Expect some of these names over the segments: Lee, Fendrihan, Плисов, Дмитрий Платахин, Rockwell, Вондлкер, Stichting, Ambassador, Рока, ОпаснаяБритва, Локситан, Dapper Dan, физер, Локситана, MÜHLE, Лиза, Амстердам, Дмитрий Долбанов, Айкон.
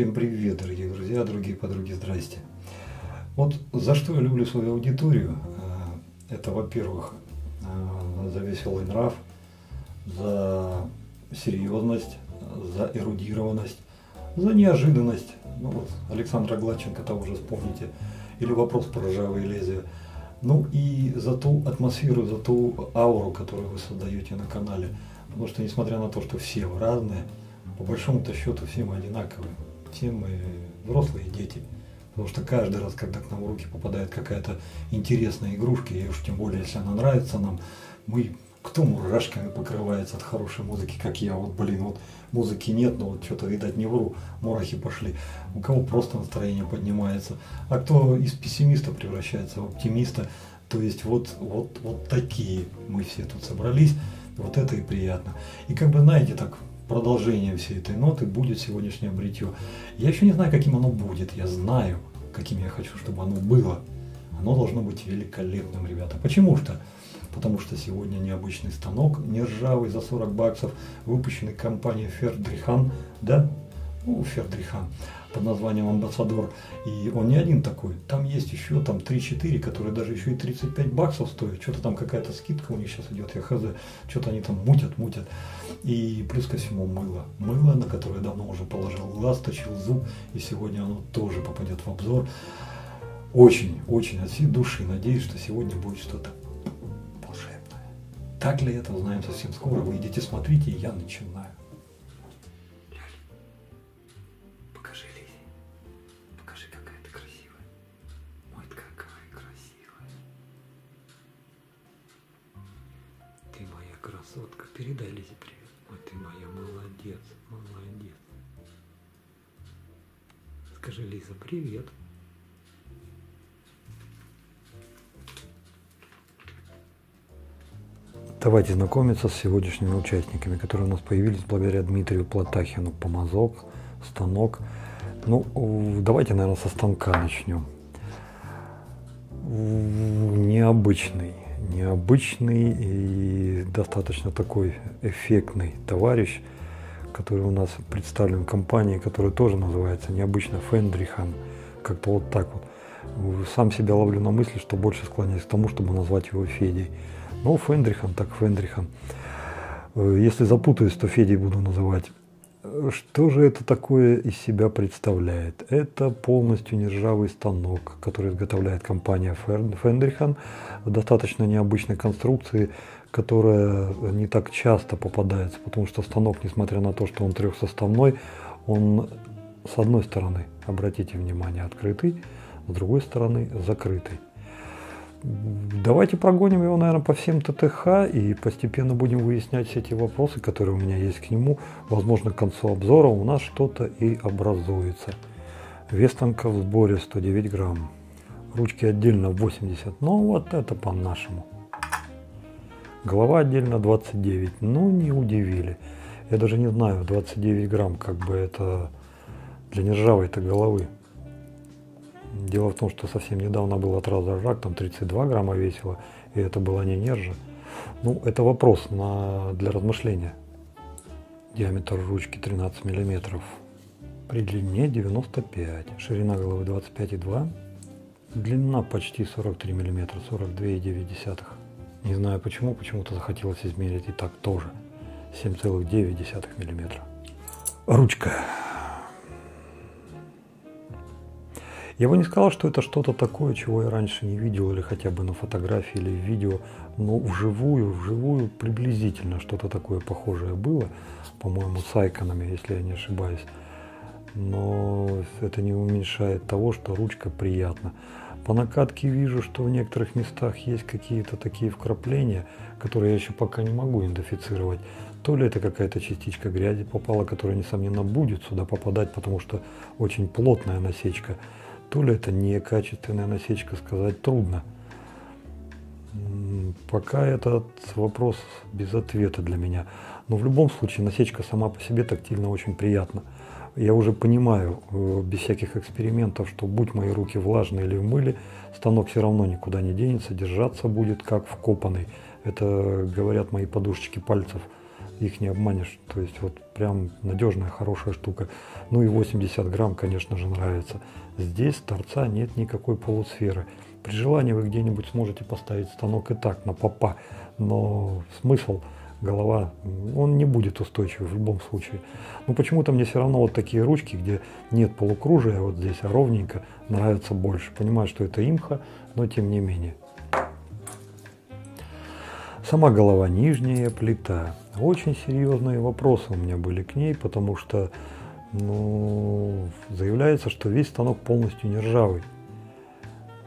Всем привет, дорогие друзья, другие подруги, здрасте. Вот за что я люблю свою аудиторию, это, во-первых, за веселый нрав, за серьезность, за эрудированность, за неожиданность. Ну вот, Александра Гладченко того же вспомните, или вопрос про ржавые лезвия. Ну и за ту атмосферу, за ту ауру, которую вы создаете на канале. Потому что, несмотря на то, что все вы разные, по большому-то счету все мы одинаковые. Все мы взрослые дети. Потому что каждый раз, когда к нам в руки попадает какая-то интересная игрушка, и уж тем более, если она нравится нам, кто мурашками покрывается от хорошей музыки, как я? Вот, блин, вот музыки нет, но вот что-то, видать, не вру, мурахи пошли. У кого просто настроение поднимается. А кто из пессимиста превращается в оптимиста. То есть вот такие мы все тут собрались. Вот это и приятно. И как бы, знаете, так продолжением всей этой ноты будет сегодняшнее бритье. Я еще не знаю, каким оно будет. Я знаю, каким я хочу, чтобы оно было. Оно должно быть великолепным, ребята. Почему что? Потому что сегодня необычный станок, не ржавый, за 40 баксов, выпущенный компанией Fendrihan, да? Ну, Fendrihan, под названием Ambassador. И он не один такой. Там есть еще там 3-4, которые даже еще и 35 баксов стоят. Что-то там какая-то скидка у них сейчас идет, я хз. Что-то они там мутят. И плюс ко всему мыло. Мыло, на которое давно уже положил глаз, точил зуб. И сегодня оно тоже попадет в обзор. Очень от всей души надеюсь, что сегодня будет что-то. Так ли это, узнаем совсем скоро. Вы идите, смотрите, и я начинаю. Ляль, покажи, Ли. Покажи, какая ты красивая. Ой, какая красивая. Ты моя красотка. Передай Лизе привет. Ой, ты моя молодец. Скажи, Лиза, привет. Давайте знакомиться с сегодняшними участниками, которые у нас появились благодаря Дмитрию Платахину. Помазок, станок. Ну, давайте, наверное, со станка начнем. Необычный и достаточно такой эффектный товарищ, который у нас представлен компанией, которая тоже называется необычно Fendrihan. Как-то вот так вот. Сам себя ловлю на мысли, что больше склоняюсь к тому, чтобы назвать его Федей. Ну, Fendrihan, так Fendrihan. Если запутаюсь, то Федей буду называть. Что же это такое из себя представляет? Это полностью нержавый станок, который изготовляет компания Fendrihan. Достаточно необычной конструкции, которая не так часто попадается, потому что станок, несмотря на то, что он трехсоставной, он с одной стороны, обратите внимание, открытый, с другой стороны, закрытый. Давайте прогоним его, наверное, по всем ТТХ и постепенно будем выяснять все эти вопросы, которые у меня есть к нему. Возможно, к концу обзора у нас что-то и образуется. Вес танка в сборе 109 грамм. Ручки отдельно 80. Ну, вот это по-нашему. Голова отдельно 29. Ну, не удивили. Я даже не знаю, 29 грамм, как бы это для нержавой-то головы. Дело в том, что совсем недавно был от раза ржак, там 32 грамма весило, и это было не нержа. Ну, это вопрос для размышления. Диаметр ручки 13 мм, при длине 95, ширина головы 25,2, длина почти 43 мм, 42,9. Не знаю почему, почему-то захотелось измерить и так тоже, 7,9 мм. Ручка. Я бы не сказал, что это что-то такое, чего я раньше не видел, или хотя бы на фотографии, или в видео, но вживую приблизительно что-то такое похожее было, по-моему, с айконами, если я не ошибаюсь. Но это не уменьшает того, что ручка приятна. По накатке вижу, что в некоторых местах есть какие-то такие вкрапления, которые я еще пока не могу идентифицировать. То ли это какая-то частичка грязи попала, которая, несомненно, будет сюда попадать, потому что очень плотная насечка. То ли это некачественная насечка, сказать трудно. Пока этот вопрос без ответа для меня. Но в любом случае насечка сама по себе тактильно очень приятна. Я уже понимаю, без всяких экспериментов, что будь мои руки влажные или в мыле, станок все равно никуда не денется, держаться будет как вкопанный. Это говорят мои подушечки пальцев. их не обманешь. То есть вот прям надежная, хорошая штука. Ну и 80 грамм, конечно же, нравится. Здесь торца нет никакой полусферы. При желании вы где-нибудь сможете поставить станок и так, на попа. Но смысл, голова, он не будет устойчивый в любом случае. Но почему-то мне все равно вот такие ручки, где нет полукружия, вот здесь, а ровненько, нравятся больше. Понимаю, что это имха, но тем не менее. Сама голова, нижняя плита. Очень серьезные вопросы у меня были к ней, потому что заявляется, что весь станок полностью не ржавый.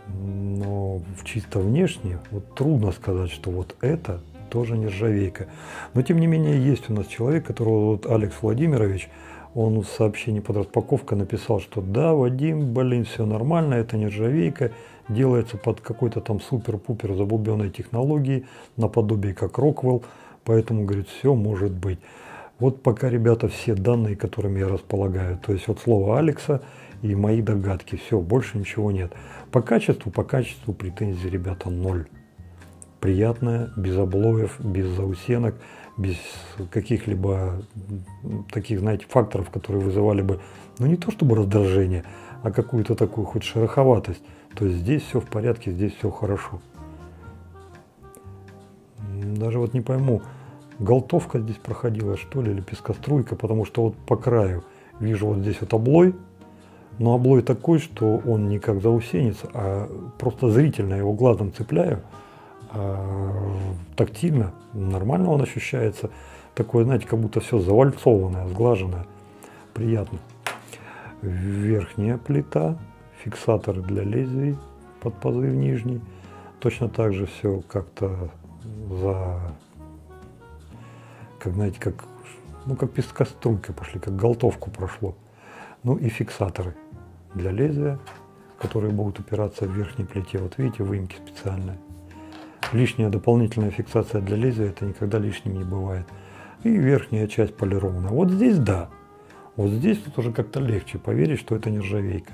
Но чисто внешне вот трудно сказать, что вот это тоже нержавейка. Но тем не менее есть у нас человек, которого вот Алекс Владимирович, он в сообщении под распаковкой написал, что да, Вадим, блин, все нормально, это нержавейка, делается под какой-то там супер-пупер забубенной технологией, наподобие как Rockwell, поэтому, говорит, все может быть. Вот пока, ребята, все данные, которыми я располагаю, то есть вот слово Алекса и мои догадки, все, больше ничего нет. По качеству претензий, ребята, ноль. Приятная, без облоев, без заусенок, без каких-либо таких, знаете, факторов, которые вызывали бы, ну не то чтобы раздражение, а какую-то такую хоть шероховатость. То есть здесь все в порядке, здесь все хорошо. Даже вот не пойму, голтовка здесь проходила, что ли, или пескоструйка, потому что вот по краю вижу вот здесь вот облой, но облой такой, что он не как заусенец, а просто зрительно его глазом цепляю, а тактильно, нормально он ощущается. Такое, знаете, как будто все завальцованное, сглаженное, приятно. Верхняя плита, фиксатор для лезвий под позыв нижний. Точно так же все как-то как, знаете, как, ну, как пескоструйка пошли, как голтовку прошло. Ну и фиксаторы для лезвия, которые будут упираться в верхней плите. Вот видите, выемки специальные. Лишняя дополнительная фиксация для лезвия, это никогда лишним не бывает. И верхняя часть полирована. Вот здесь да. Вот здесь тут уже как-то легче поверить, что это нержавейка.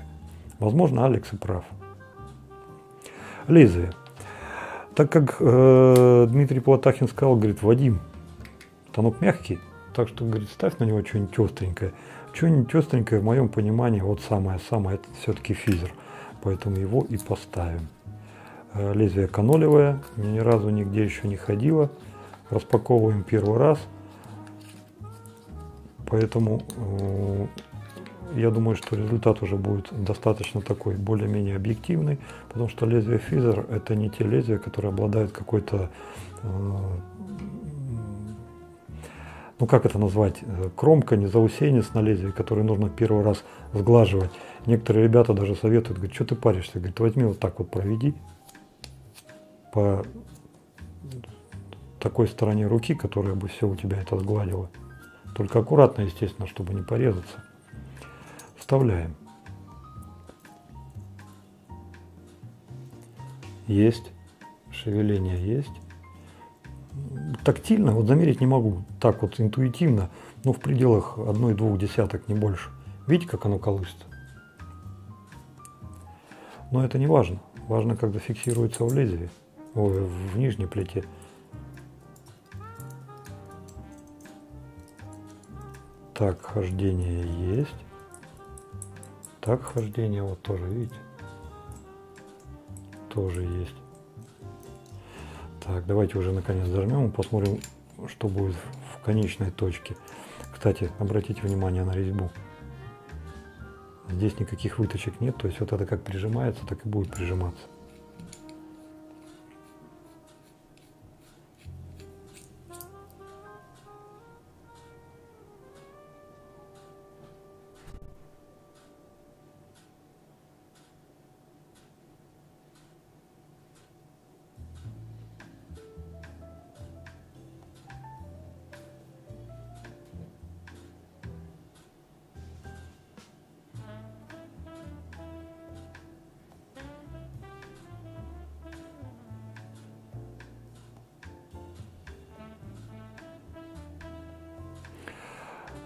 Возможно, Алекс и прав. Лезвие. Так как Дмитрий Платахин сказал, говорит, Вадим, станок мягкий, так что, говорит, ставь на него что-нибудь остренькое. Что-нибудь остренькое, в моем понимании, вот самое-самое, это все-таки физер. Поэтому его и поставим. Лезвие канолевое, ни разу нигде еще не ходило. Распаковываем первый раз. Поэтому я думаю, что результат уже будет достаточно такой, более-менее объективный. Потому что лезвие физер это не те лезвия, которые обладают какой-то, ну как это назвать, кромка, не заусенец на лезвии, который нужно первый раз сглаживать. Некоторые ребята даже советуют, говорят, что ты паришься, говорят, возьми вот так вот проведи по такой стороне руки, которая бы все у тебя это сгладила. Только аккуратно, естественно, чтобы не порезаться. Вставляем. Есть. Шевеление есть. Тактильно, вот замерить не могу, так вот интуитивно, но в пределах 1–2, не больше. Видите, как оно колышется? Но это не важно. Важно, как зафиксируется в лезвии, в нижней плите. Так, хождение есть. Так, хождение вот тоже, видите? Тоже есть. Так, давайте уже наконец дожмем и посмотрим, что будет в конечной точке. Кстати, обратите внимание на резьбу. Здесь никаких выточек нет, то есть вот это как прижимается, так и будет прижиматься.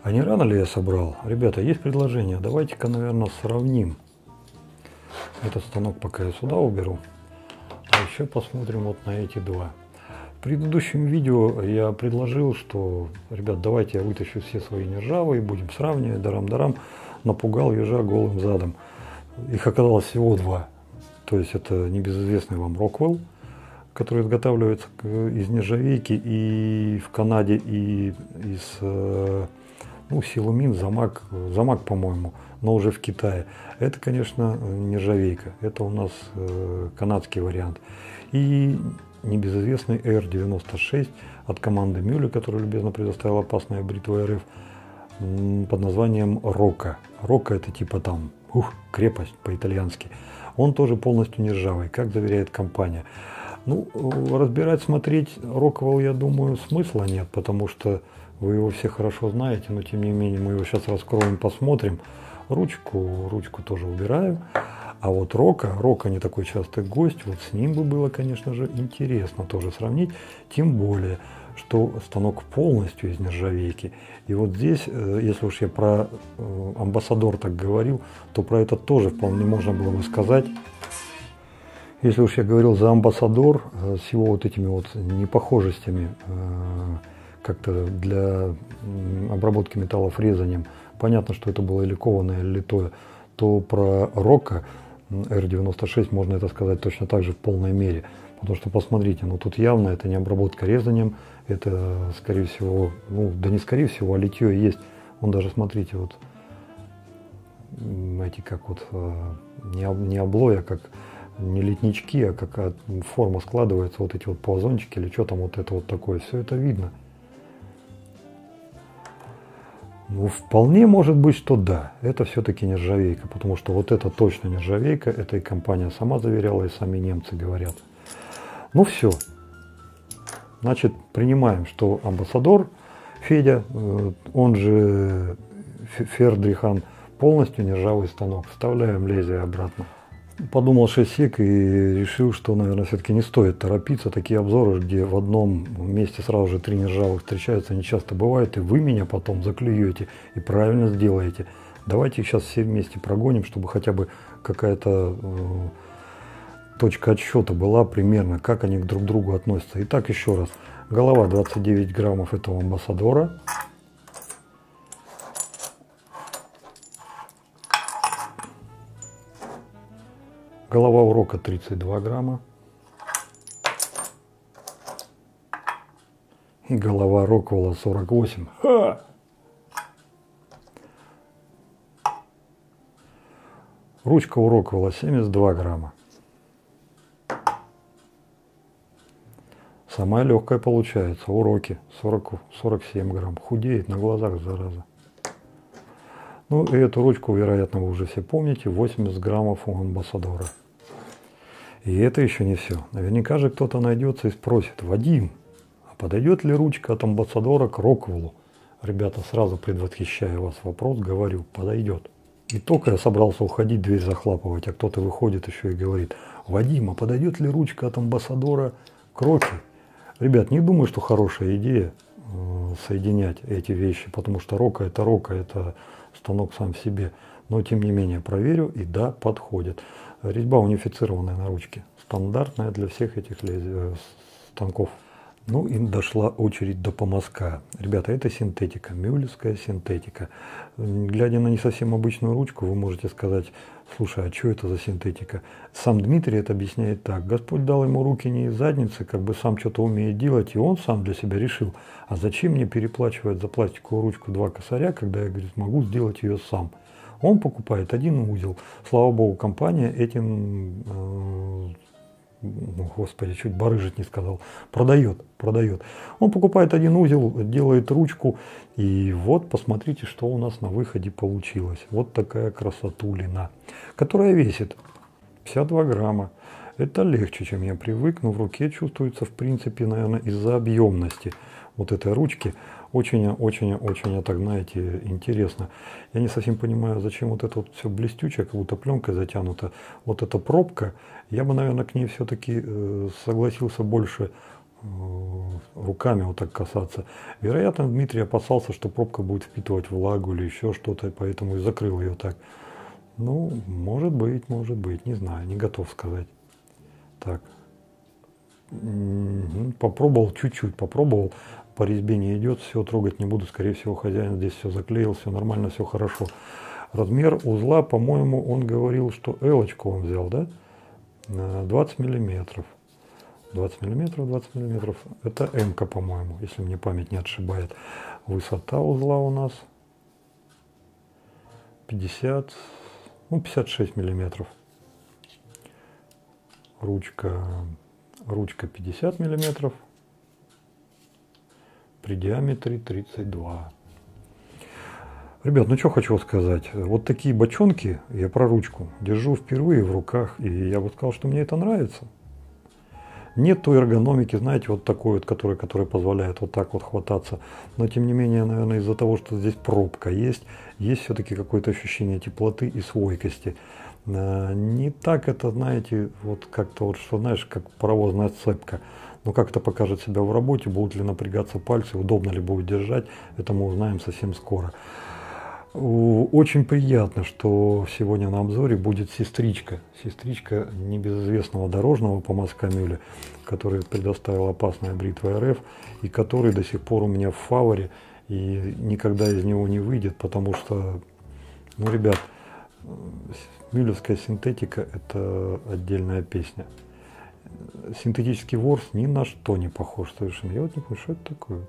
А не рано ли я собрал? Ребята, есть предложение. Давайте-ка, наверное, сравним. Этот станок пока я сюда уберу. А еще посмотрим вот на эти два. В В предыдущем видео я предложил, что, ребят, давайте я вытащу все свои нержавые, будем сравнивать, дарам-дарам. Напугал ежа голым задом. Их оказалось всего два. То есть это небезызвестный вам Rockwell, который изготавливается из нержавейки и в Канаде, и из, ну, силумин, замак, по-моему, но уже в Китае. Это, конечно, нержавейка. Это у нас канадский вариант. И небезызвестный R96 от команды MÜHLE, которую любезно предоставила опасная бритва РФ, под названием Рока. Рока — это типа там крепость по-итальянски. Он тоже полностью нержавый, как заверяет компания. Ну, разбирать, смотреть Rockwell, я думаю, смысла нет, потому что вы его все хорошо знаете, но тем не менее мы его сейчас раскроем, посмотрим. Ручку тоже убираю. А вот Рока не такой частый гость, вот с ним бы было, конечно же, интересно тоже сравнить, тем более, что станок полностью из нержавейки. И вот здесь, если уж я про Ambassador так говорил, то про это тоже вполне можно было бы сказать. Если уж я говорил за Ambassador с его вот этими вот непохожестями, как-то для обработки металла фрезанием, понятно, что это было или кованое, или литое, то про Рока R96 можно это сказать точно так же в полной мере. Потому что посмотрите, ну тут явно это не обработка резанием, это скорее всего, ну да не скорее всего, а литье есть. Вон даже смотрите, вот эти как вот, не облоя, как не литнички, а как форма складывается, вот эти вот плазончики или что там вот это вот такое, все это видно. Ну, вполне может быть, что да, это все-таки нержавейка, потому что вот это точно нержавейка, это и компания сама заверяла, и сами немцы говорят. Ну все, значит, принимаем, что Ambassador Федя, он же Fendrihan, полностью нержавый станок. Вставляем лезвие обратно. Подумал 6 сек и решил, что, наверное, все-таки не стоит торопиться. Такие обзоры, где в одном месте сразу же 3 нержавых встречаются, они часто бывают, и вы меня потом заклюете и правильно сделаете. Давайте их сейчас все вместе прогоним, чтобы хотя бы какая-то точка отсчета была примерно, как они друг к другу относятся. Итак, еще раз. Голова 29 граммов этого Ambassador. Голова у Рока 32 грамма. И голова Rockwell 48. Ха! Ручка у Rockwell 72 грамма. Самая легкая получается у Роки 47 грамм. Худеет на глазах, зараза. Ну и эту ручку, вероятно, вы уже все помните, 80 граммов у Ambassador. И это еще не все. Наверняка же кто-то найдется и спросит: Вадим, а подойдет ли ручка от Ambassador к Rockwell? Ребята, сразу предвосхищая вас вопрос, говорю, подойдет. И только я собрался уходить, дверь захлапывать, а кто-то выходит еще и говорит: Вадим, а подойдет ли ручка от Ambassador к Роке? Ребят, не думаю, что хорошая идея соединять эти вещи, потому что Рока, это станок сам в себе. Но тем не менее проверю, и да, подходит. Резьба унифицированная на ручке, стандартная для всех этих станков. Ну и дошла очередь до помазка. Ребята, это синтетика, мюлевская синтетика. Глядя на не совсем обычную ручку, вы можете сказать: слушай, а что это за синтетика? Сам Дмитрий это объясняет так: Господь дал ему руки не из задницы, как бы сам что-то умеет делать, и он сам для себя решил, а зачем мне переплачивать за пластиковую ручку 2 косаря, когда я, говорит, могу сделать ее сам. Он покупает один узел. Слава богу, компания этим... Господи, чуть барыжить не сказал. Продает. Он покупает один узел, делает ручку. И вот посмотрите, что у нас на выходе получилось. Вот такая красотулина, которая весит 52 грамма. Это легче, чем я привык, но в руке чувствуется, в принципе, наверное, из-за объемности вот этой ручки. Очень, так, знаете, интересно. Я не совсем понимаю, зачем вот это вот все блестючее, как будто пленкой затянуто. Вот эта пробка, я бы, наверное, к ней все-таки согласился больше руками вот так касаться. Вероятно, Дмитрий опасался, что пробка будет впитывать влагу или еще что-то, поэтому и закрыл ее так. Ну, может быть, не знаю, не готов сказать. Так, Попробовал чуть-чуть, попробовал, по резьбе не идет, все трогать не буду, скорее всего хозяин здесь все заклеил, все нормально, все хорошо. Размер узла, по-моему, он говорил, что L-очку он взял, да? 20 миллиметров. 20 миллиметров, 20 миллиметров. Это М-ка, по-моему, если мне память не отшибает. Высота узла у нас 56 миллиметров. Ручка 50 миллиметров. При диаметре 32. Ребят, ну что хочу сказать. Вот такие бочонки, я про ручку, держу впервые в руках. И я бы сказал, что мне это нравится. Нет той эргономики, знаете, вот такой вот, которая позволяет вот так вот хвататься. Но тем не менее, наверное, из-за того, что здесь пробка есть, есть все-таки какое-то ощущение теплоты и свойкости. Не так это, знаете, вот как-то вот, что знаешь, как паровозная сцепка. Но как это покажет себя в работе, будут ли напрягаться пальцы, удобно ли будет держать, это мы узнаем совсем скоро. Очень приятно, что сегодня на обзоре будет сестричка. Сестричка небезызвестного дорожного помазка MÜHLE, который предоставила опасная бритва РФ, и который до сих пор у меня в фаворе, и никогда из него не выйдет, потому что, ну, ребят, мюлевская синтетика – это отдельная песня. Синтетический ворс ни на что не похож совершенно. Я вот не понимаю, что это такое.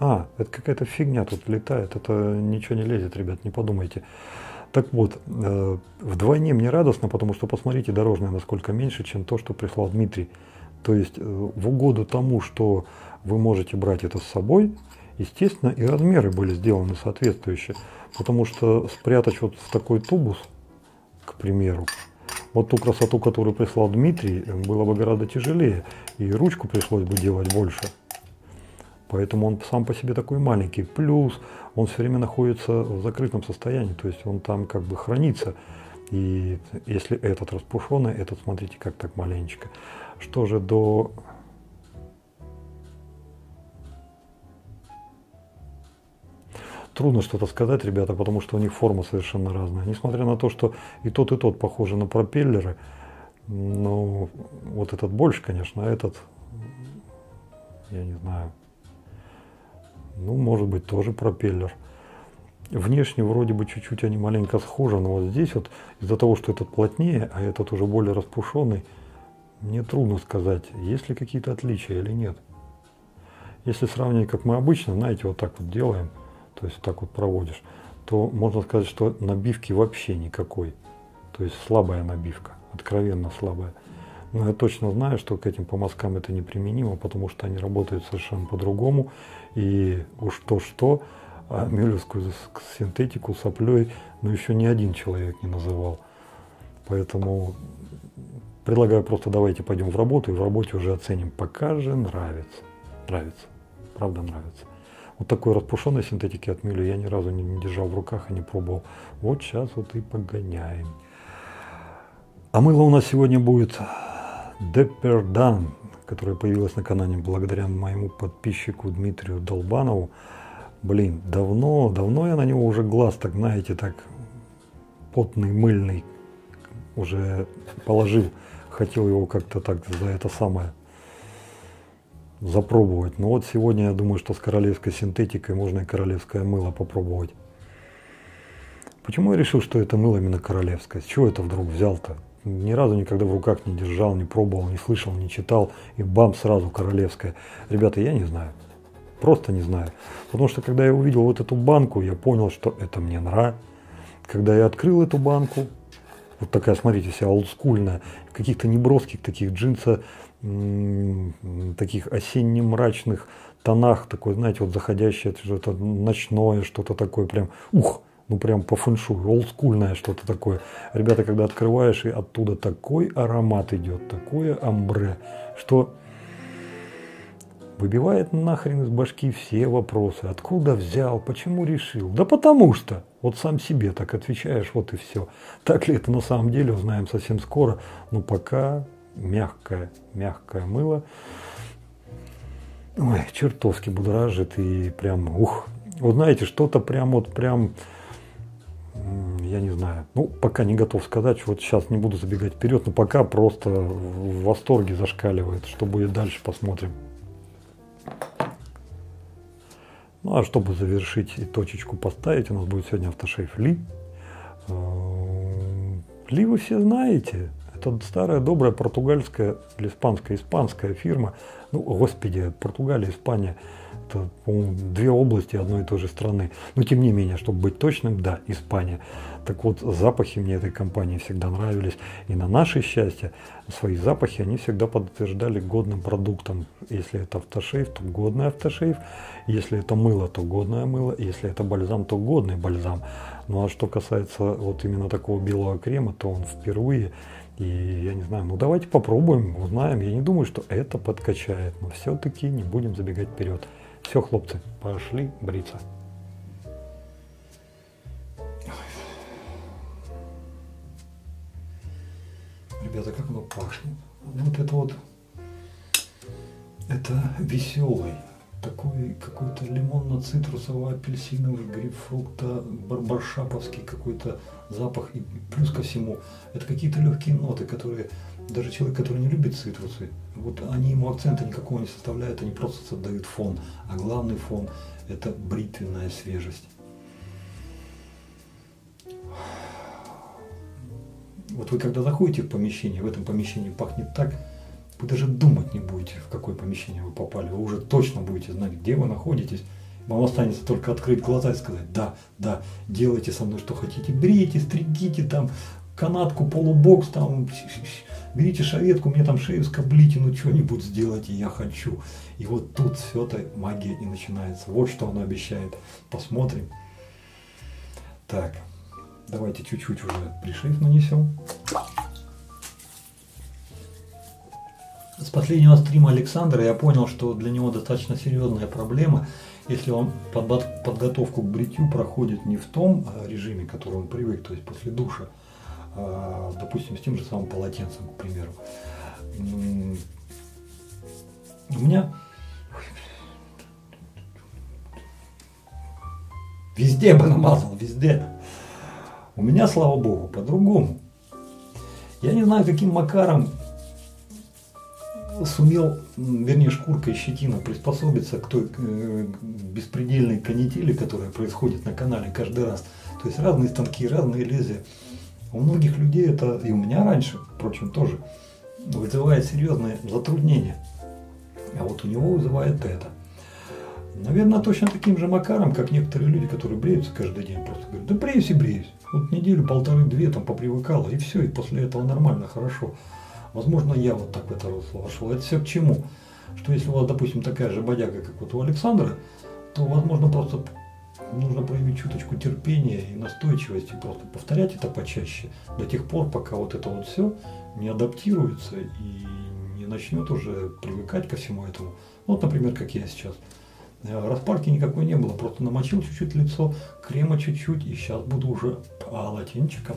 А, это какая-то фигня тут летает, это ничего не лезет, ребят, не подумайте. Так вот, вдвойне мне радостно, потому что посмотрите, дорожное насколько меньше, чем то, что прислал Дмитрий. То есть в угоду тому, что вы можете брать это с собой, естественно, и размеры были сделаны соответствующие. Потому что спрятать вот в такой тубус, к примеру, вот ту красоту, которую прислал Дмитрий, было бы гораздо тяжелее, и ручку пришлось бы делать больше. Поэтому он сам по себе такой маленький. Плюс он все время находится в закрытом состоянии, то есть он там как бы хранится. И если этот распушенный, этот, смотрите, как так маленечко. Что же до... Трудно что-то сказать, ребята, потому что у них форма совершенно разная. Несмотря на то, что и тот похожи на пропеллеры, но вот этот больше, конечно, а этот, я не знаю... Ну, может быть, тоже пропеллер. Внешне вроде бы чуть-чуть они маленько схожи, но вот здесь вот из-за того, что этот плотнее, а этот уже более распушенный, мне трудно сказать, есть ли какие-то отличия или нет. Если сравнивать, как мы обычно, знаете, вот так вот делаем, то есть так вот проводишь, то можно сказать, что набивки вообще никакой. То есть слабая набивка, откровенно слабая. Но я точно знаю, что к этим помазкам это неприменимо, потому что они работают совершенно по-другому. И уж то-что, а мюлевскую синтетику соплей, но еще ни один человек не называл. Поэтому предлагаю просто давайте пойдем в работу, и в работе уже оценим. Пока же нравится. Нравится. Правда нравится. Вот такой распушенной синтетики от MÜHLE я ни разу не держал в руках и не пробовал. Вот сейчас вот и погоняем. А мыло у нас сегодня будет... Dapper Dan, которая появилась на канале благодаря моему подписчику Дмитрию Долбанову. Блин, давно я на него уже глаз, так знаете, так потный, мыльный уже положил. Хотел его как-то так за это самое запробовать. Но вот сегодня я думаю, что с королевской синтетикой можно и королевское мыло попробовать. Почему я решил, что это мыло именно королевское? С чего это вдруг взял-то? Ни разу никогда в руках не держал, не пробовал, не слышал, не читал, и бам, сразу королевская. Ребята, я не знаю, просто не знаю. Потому что, когда я увидел вот эту банку, я понял, что это мне нравится. Когда я открыл эту банку, вот такая, смотрите, вся олдскульная, в каких-то неброских таких джинсах, таких осенне-мрачных тонах, такой, знаете, вот заходящее, это ночное, что-то такое прям, ух! Ну, прям по фэншую, олдскульное что-то такое. Ребята, когда открываешь, и оттуда такой аромат идет, такое амбре, что выбивает нахрен из башки все вопросы. Откуда взял, почему решил? Да потому что. Вот сам себе так отвечаешь, вот и все. Так ли это на самом деле, узнаем совсем скоро. Но пока мягкое мыло. Ой, чертовски будоражит и прям, ух. Вы знаете, что-то прям вот прям... я не знаю. Ну, пока не готов сказать, вот сейчас не буду забегать вперед, но пока просто в восторге зашкаливает. Что будет дальше, посмотрим. Ну, а чтобы завершить и точечку поставить, у нас будет сегодня автошейф Ли. Ли вы все знаете. Это старая, добрая португальская или испанская фирма. Ну, господи, Португалия, Испания. Это, по-моему, две области одной и той же страны. Но, тем не менее, чтобы быть точным, да, Испания. Так вот, запахи мне этой компании всегда нравились. И на наше счастье, свои запахи они всегда подтверждали годным продуктом. Если это автошейф, то годный автошейф. Если это мыло, то годное мыло. Если это бальзам, то годный бальзам. Ну, а что касается вот именно такого белого крема, то он впервые... И я не знаю, ну давайте попробуем, узнаем. Я не думаю, что это подкачает, но все-таки не будем забегать вперед. Все, хлопцы, пошли бриться. Ребята, как оно пахнет. Вот. Это веселый. Такой какой-то лимонно-цитрусово-апельсиновый, грейпфрукта, барбаршаповский какой-то запах. И плюс ко всему, это какие-то легкие ноты, которые даже человек, который не любит цитрусы, вот они ему акцента никакого не составляют, они просто создают фон. А главный фон – это бритвенная свежесть. Вот вы когда заходите в помещение, в этом помещении пахнет так, вы даже думать не будете, в какое помещение вы попали. Вы уже точно будете знать, где вы находитесь. Вам останется только открыть глаза и сказать: да, да, делайте со мной что хотите. Брейте, стригите там канатку, полубокс, там, берите шаветку, мне там шею скоблите, ну что-нибудь сделайте, я хочу. И вот тут все это магия и начинается. Вот что она обещает. Посмотрим. Так, давайте чуть-чуть уже пришив нанесем. С последнего стрима Александра я понял, что для него достаточно серьезная проблема, если он подготовку к бритью проходит не в том режиме, к которому он привык, то есть после душа, допустим, с тем же самым полотенцем, к примеру. У меня везде бы намазал, везде. У меня, слава богу, по-другому. Я не знаю, каким макаром сумел, вернее, шкурка и щетина приспособиться к той беспредельной канители, которая происходит на канале каждый раз. То есть разные станки, разные лезвия. У многих людей это, и у меня раньше, впрочем, тоже, вызывает серьезные затруднения. А вот у него вызывает это. Наверное, точно таким же макаром, как некоторые люди, которые бреются каждый день, просто говорят: да бреюсь и бреюсь. Вот неделю, полторы-две там попривыкало, и все, и после этого нормально, хорошо. Возможно, я вот так в это русло вошел. Это все к чему? Что если у вас, допустим, такая же бодяга, как вот у Александра, то, возможно, просто нужно проявить чуточку терпения и настойчивости, просто повторять это почаще, до тех пор, пока вот это вот все не адаптируется и не начнет уже привыкать ко всему этому. Вот, например, как я сейчас. Распарки никакой не было, просто намочил чуть-чуть лицо, крема чуть-чуть, и сейчас буду уже полотенчиком.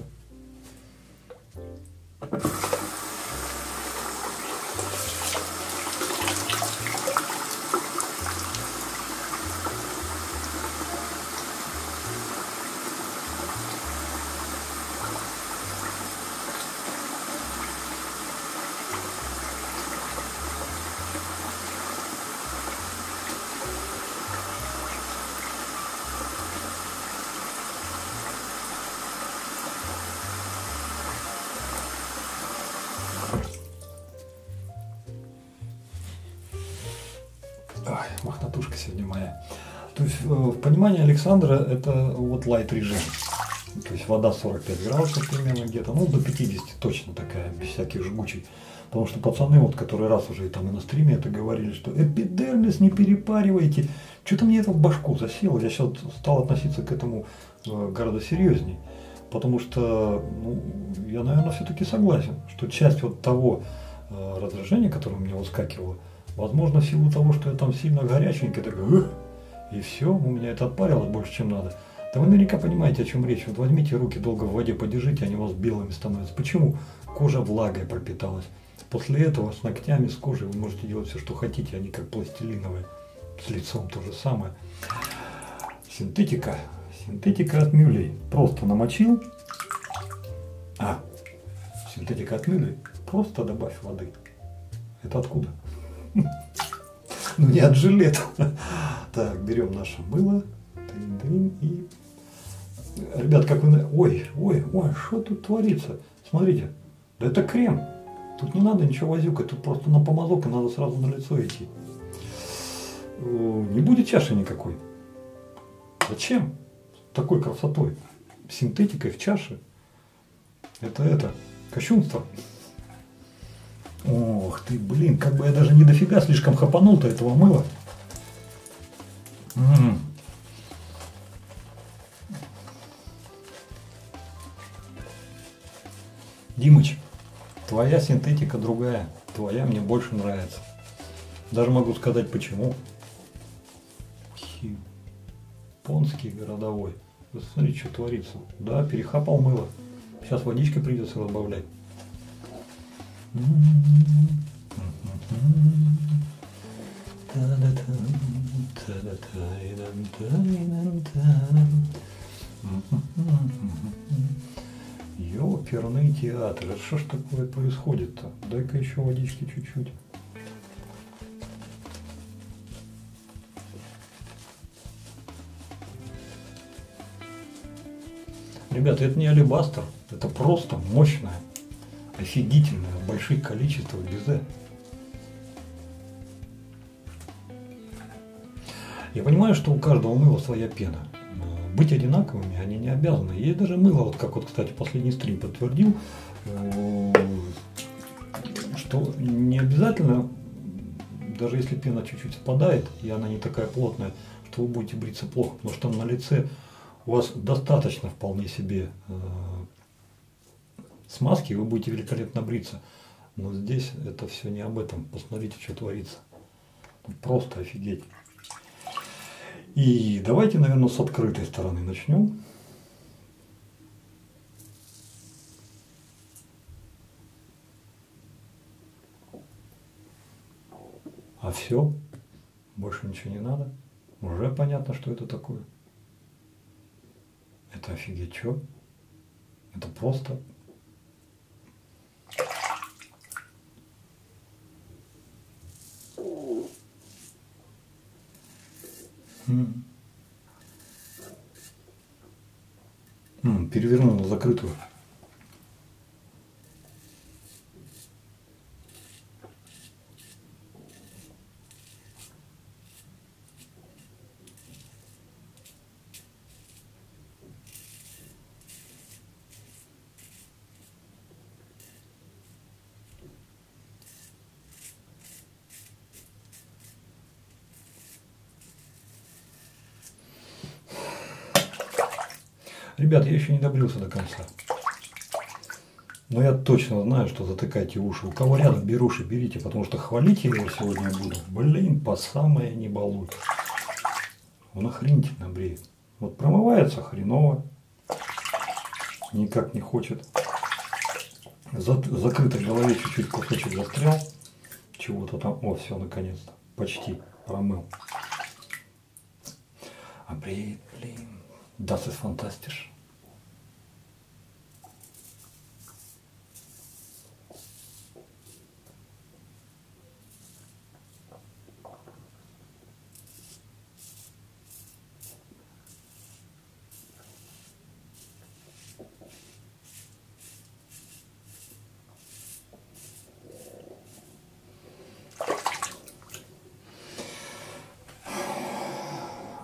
Мохнатушка сегодня моя. То есть в понимании Александра это вот лайт режим. То есть вода 45 градусов примерно где-то, ну до 50 точно такая, без всяких жгучей. Потому что пацаны, вот который раз уже и там и на стриме это говорили, что эпидермис не перепаривайте. Что-то мне это в башку засело, я сейчас стал относиться к этому гораздо серьезней. Потому что, ну, я, наверное, все-таки согласен, что часть вот того раздражения, которое у меня выскакивало, возможно, в силу того, что я там сильно горяченький, так, и все, у меня это отпарилось больше, чем надо. Да вы наверняка понимаете, о чем речь. Вот возьмите руки, долго в воде подержите, они у вас белыми становятся. Почему? Кожа влагой пропиталась. После этого с ногтями, с кожей вы можете делать все, что хотите, они как пластилиновые. С лицом то же самое. Синтетика. Синтетика от MÜHLE. Просто намочил. Синтетика от MÜHLE. Просто добавь воды. Это откуда? Ну не от жилета. Так, берем наше мыло. И... Ребят, как вы... Ой, что тут творится? Смотрите. Да это крем. Тут не надо ничего возюкать. Тут просто на помазок и надо сразу на лицо идти. Не будет чаши никакой. Зачем? Такой красотой. Синтетикой в чаше. Это кощунство. Ох ты, блин, как бы я даже не дофига слишком хапанул-то этого мыла. Димыч, твоя синтетика другая. Твоя мне больше нравится. Даже могу сказать почему. Японский городовой. Смотри, что творится. Да, перехапал мыло. Сейчас водички придется разбавлять. Ёперный театр. А что ж такое происходит-то? Дай-ка еще водички чуть-чуть. Ребята, это не алебастер, это просто мощное, офигительное, в больших количествах безе. Я понимаю, что у каждого мыла своя пена. Быть одинаковыми они не обязаны. Есть даже мыло, вот как вот, кстати, последний стрим подтвердил, что не обязательно, даже если пена чуть-чуть спадает, и она не такая плотная, что вы будете бриться плохо, потому что на лице у вас достаточно вполне себе смазки, и вы будете великолепно бриться. Но здесь это все не об этом. Посмотрите, что творится. Просто офигеть. И давайте, наверное, с открытой стороны начнем. А все, больше ничего не надо. Уже понятно, что это такое. Это офигеть, что? Это просто... Перевернул на закрытую. Ребят, я еще не добрился до конца. Но я точно знаю, что затыкайте уши. У кого рядом беруши, берите, потому что хвалить я его сегодня буду. Блин, по самое не балует. Он охренительно бреет. Вот промывается хреново. Никак не хочет. Закрытой голове чуть-чуть кусочек застрял. Чего-то там. О, все, наконец-то. Почти промыл. А бреет, блин. Das ist fantastisch.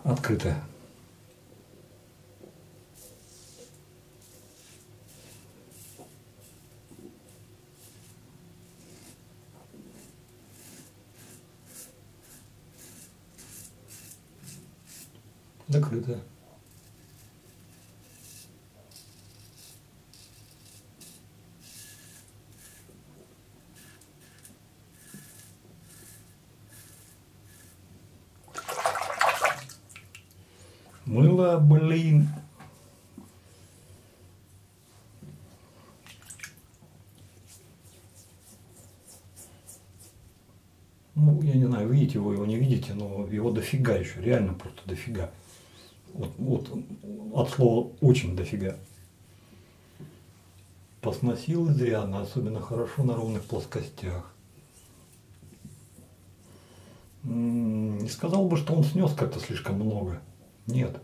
Открытая. Закрытая. Мыло, блин. Ну, я не знаю, видите вы его, не видите, но его дофига еще, реально просто дофига. Вот, от слова очень дофига. Посносил изрядно, особенно хорошо на ровных плоскостях. Не сказал бы, что он снес как-то слишком много. Нет.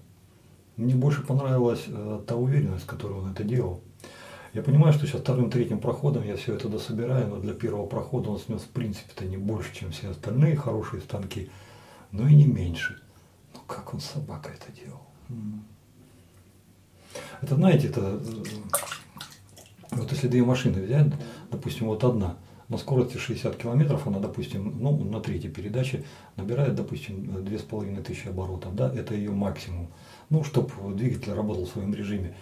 Мне больше понравилась та уверенность, с которой он это делал. Я понимаю, что сейчас вторым-третьим проходом я все это дособираю, но для первого прохода он снес в принципе-то не больше, чем все остальные хорошие станки, но и не меньше. Ну как он, собака, это делал? Это, знаете, это вот если две машины взять, допустим, вот одна, на скорости 60 километров она, допустим, ну, на третьей передаче набирает, допустим, 2500 оборотов, да, это ее максимум, ну, чтобы двигатель работал в своем режиме.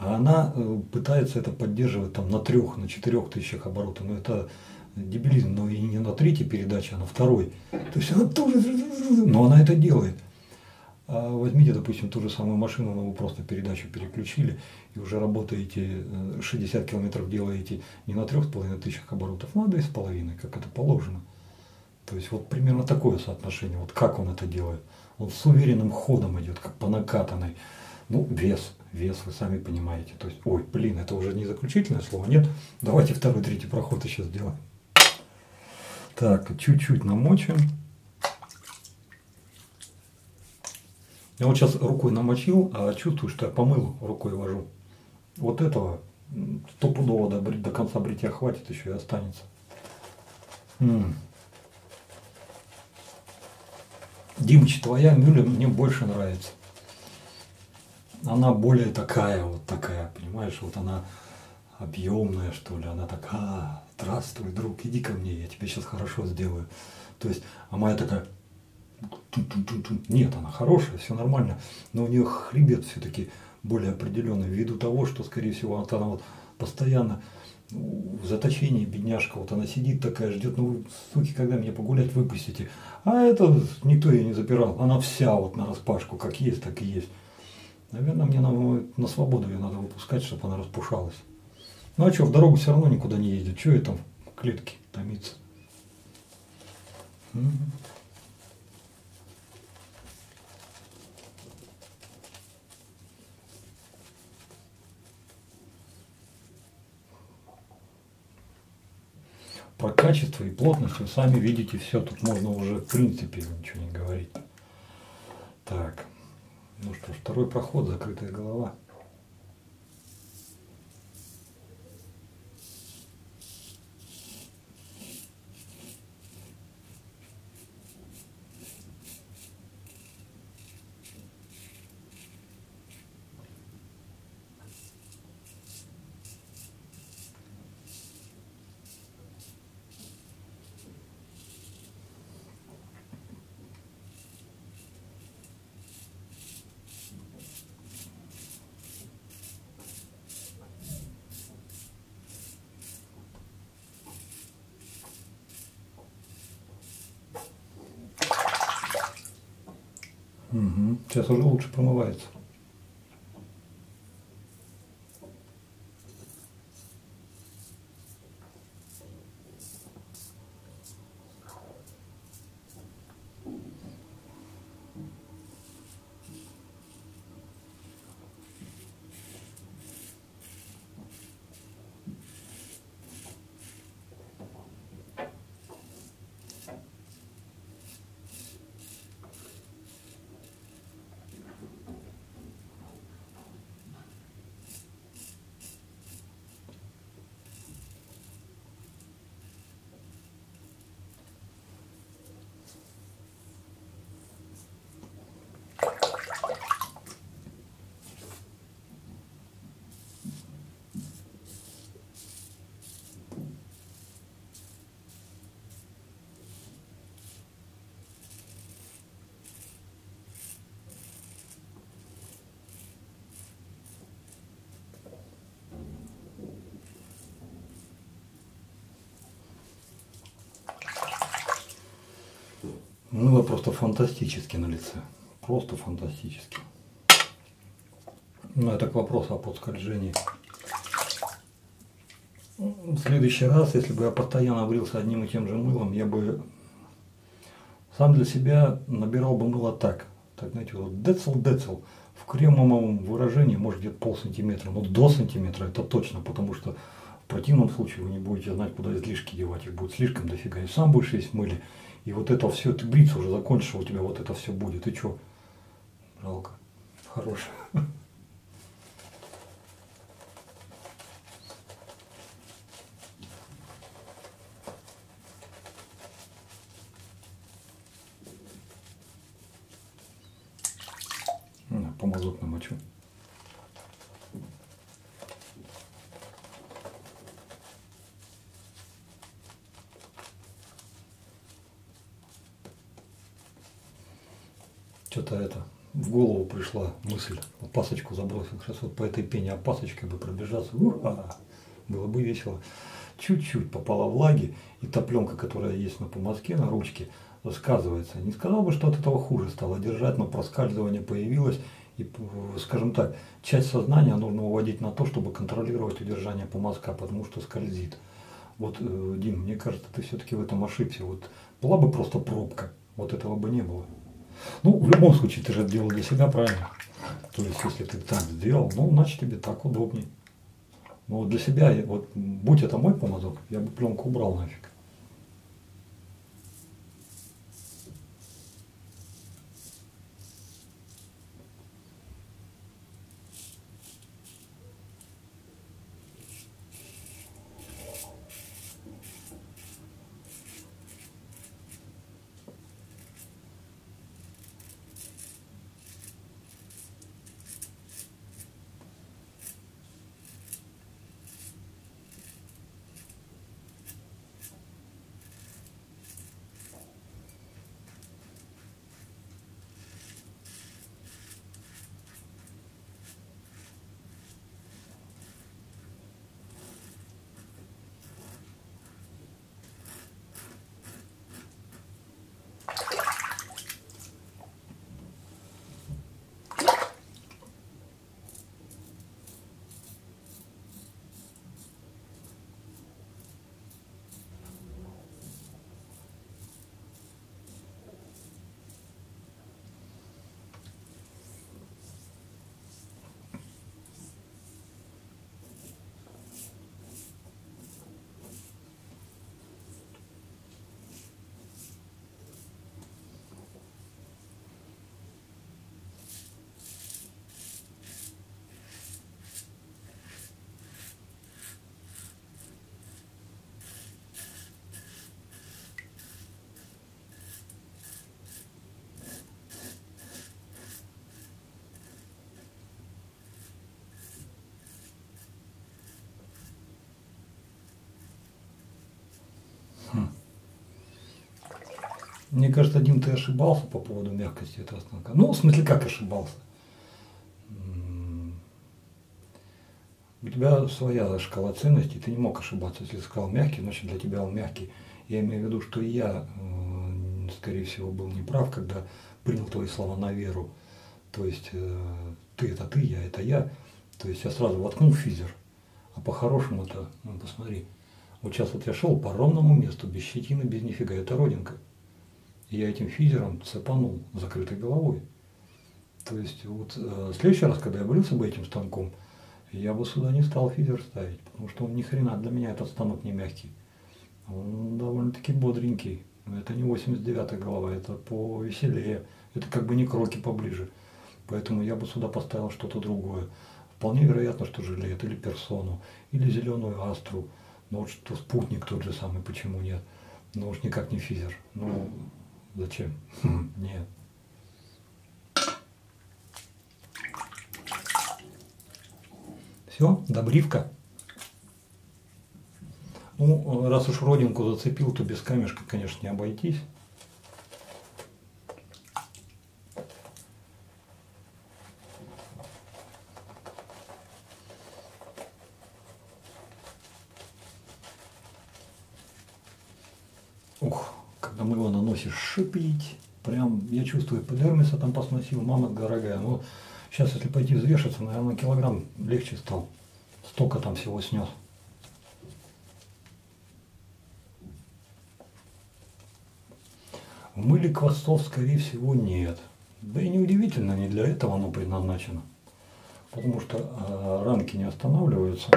А она пытается это поддерживать там на 3–4 тысячах оборотов, но это дебилизм, но и не на третьей передаче, а на второй. То есть она тоже, но она это делает. А возьмите, допустим, ту же самую машину, но вы просто передачу переключили и уже работаете 60 километров, делаете не на 3500 оборотов, а на 2,5, как это положено. То есть вот примерно такое соотношение, вот как он это делает. Он с уверенным ходом идет, как по накатанной. Ну, вес, вы сами понимаете. То есть, ой, блин, это уже не заключительное слово, нет? Давайте второй, третий проход сейчас сделаем. Так, чуть-чуть намочим. Я вот сейчас рукой намочил, а чувствую, что я помыл, рукой вожу. Вот этого стопудово до конца бритья хватит, еще и останется. Димыч, твоя MÜHLE мне больше нравится. Она более такая, вот такая, понимаешь, вот она объемная, что ли, она такая, здравствуй, друг, иди ко мне, я тебе сейчас хорошо сделаю. То есть, а моя такая, нет, она хорошая, все нормально, но у нее хребет все-таки более определенный, ввиду того, что, скорее всего, вот она вот постоянно в заточении, бедняжка, вот она сидит такая, ждет, ну вы, суки, когда меня погулять выпустите, а это никто ее не запирал, она вся вот нараспашку, как есть, так и есть. Наверное, мне на свободу ее надо выпускать, чтобы она распушалась. Ну а что, в дорогу все равно никуда не ездит. Чего ей там в клетке томиться? Про качество и плотность вы сами видите все. Тут можно уже в принципе ничего не говорить. Так. Ну что ж, второй проход, закрытая голова. Сейчас уже лучше промывается. Мыло просто фантастически на лице, просто фантастически. Но это к вопросу о подскольжении. В следующий раз, если бы я постоянно брился одним и тем же мылом, я бы сам для себя набирал бы мыло так, знаете, вот децл-децл, в кремовом выражении, может, где-то полсантиметра, но до сантиметра это точно, потому что в противном случае вы не будете знать, куда излишки девать, их будет слишком дофига, и сам будешь есть в мыле, и вот это все, ты бриться уже закончишь, у тебя вот это все будет, и чё, жалко, хорошее. Помазок намочу. Что-то это в голову пришла мысль, пасочку забросил, сейчас вот по этой пене, а пасочкой бы пробежаться, ура, было бы весело. Чуть-чуть попала влаги, и та пленка, которая есть на помазке, на ручке, сказывается. Не сказал бы, что от этого хуже стало держать, но проскальзывание появилось. И, скажем так, часть сознания нужно уводить на то, чтобы контролировать удержание помазка, потому что скользит. Вот, Дим, мне кажется, ты все-таки в этом ошибся. Вот была бы просто пробка, вот этого бы не было. Ну, в любом случае, ты же делал для себя правильно. То есть, если ты так сделал, ну, значит, тебе так удобнее. Но вот для себя, вот, будь это мой помазок, я бы пленку убрал нафиг. Мне кажется, Дим, ты ошибался по поводу мягкости этого станка. Ну, в смысле, как ошибался? У тебя своя шкала ценностей, ты не мог ошибаться. Если сказал мягкий, значит, для тебя он мягкий. Я имею в виду, что я, скорее всего, был неправ, когда принял твои слова на веру. То есть, ты – это ты, я – это я. То есть, я сразу воткнул физер. А по-хорошему-то, ну, посмотри. Вот сейчас вот я шел по ровному месту, без щетины, без нифига. Это родинка. Я этим физером цепанул закрытой головой. То есть вот в следующий раз, когда я брился бы этим станком, я бы сюда не стал физер ставить, потому что он ни хрена для меня этот станок не мягкий. Он довольно-таки бодренький. Но это не 89-я голова, это повеселее. Это как бы не к Роке поближе. Поэтому я бы сюда поставил что-то другое. Вполне вероятно, что жилет или персону, или зеленую астру. Но вот что спутник тот же самый, почему нет? Но уж никак не физер. Ну, зачем? Нет. Все, добривка. Ну, раз уж родинку зацепил, то без камешка, конечно, не обойтись. Шипить, прям я чувствую, эпидермиса там посносил, мама дорогая. Но сейчас, если пойти взвешиваться, наверное, килограмм легче стал, столько там всего снес. В мыле квасцов, скорее всего, нет. Да и неудивительно, не для этого оно предназначено, потому что ранки не останавливаются.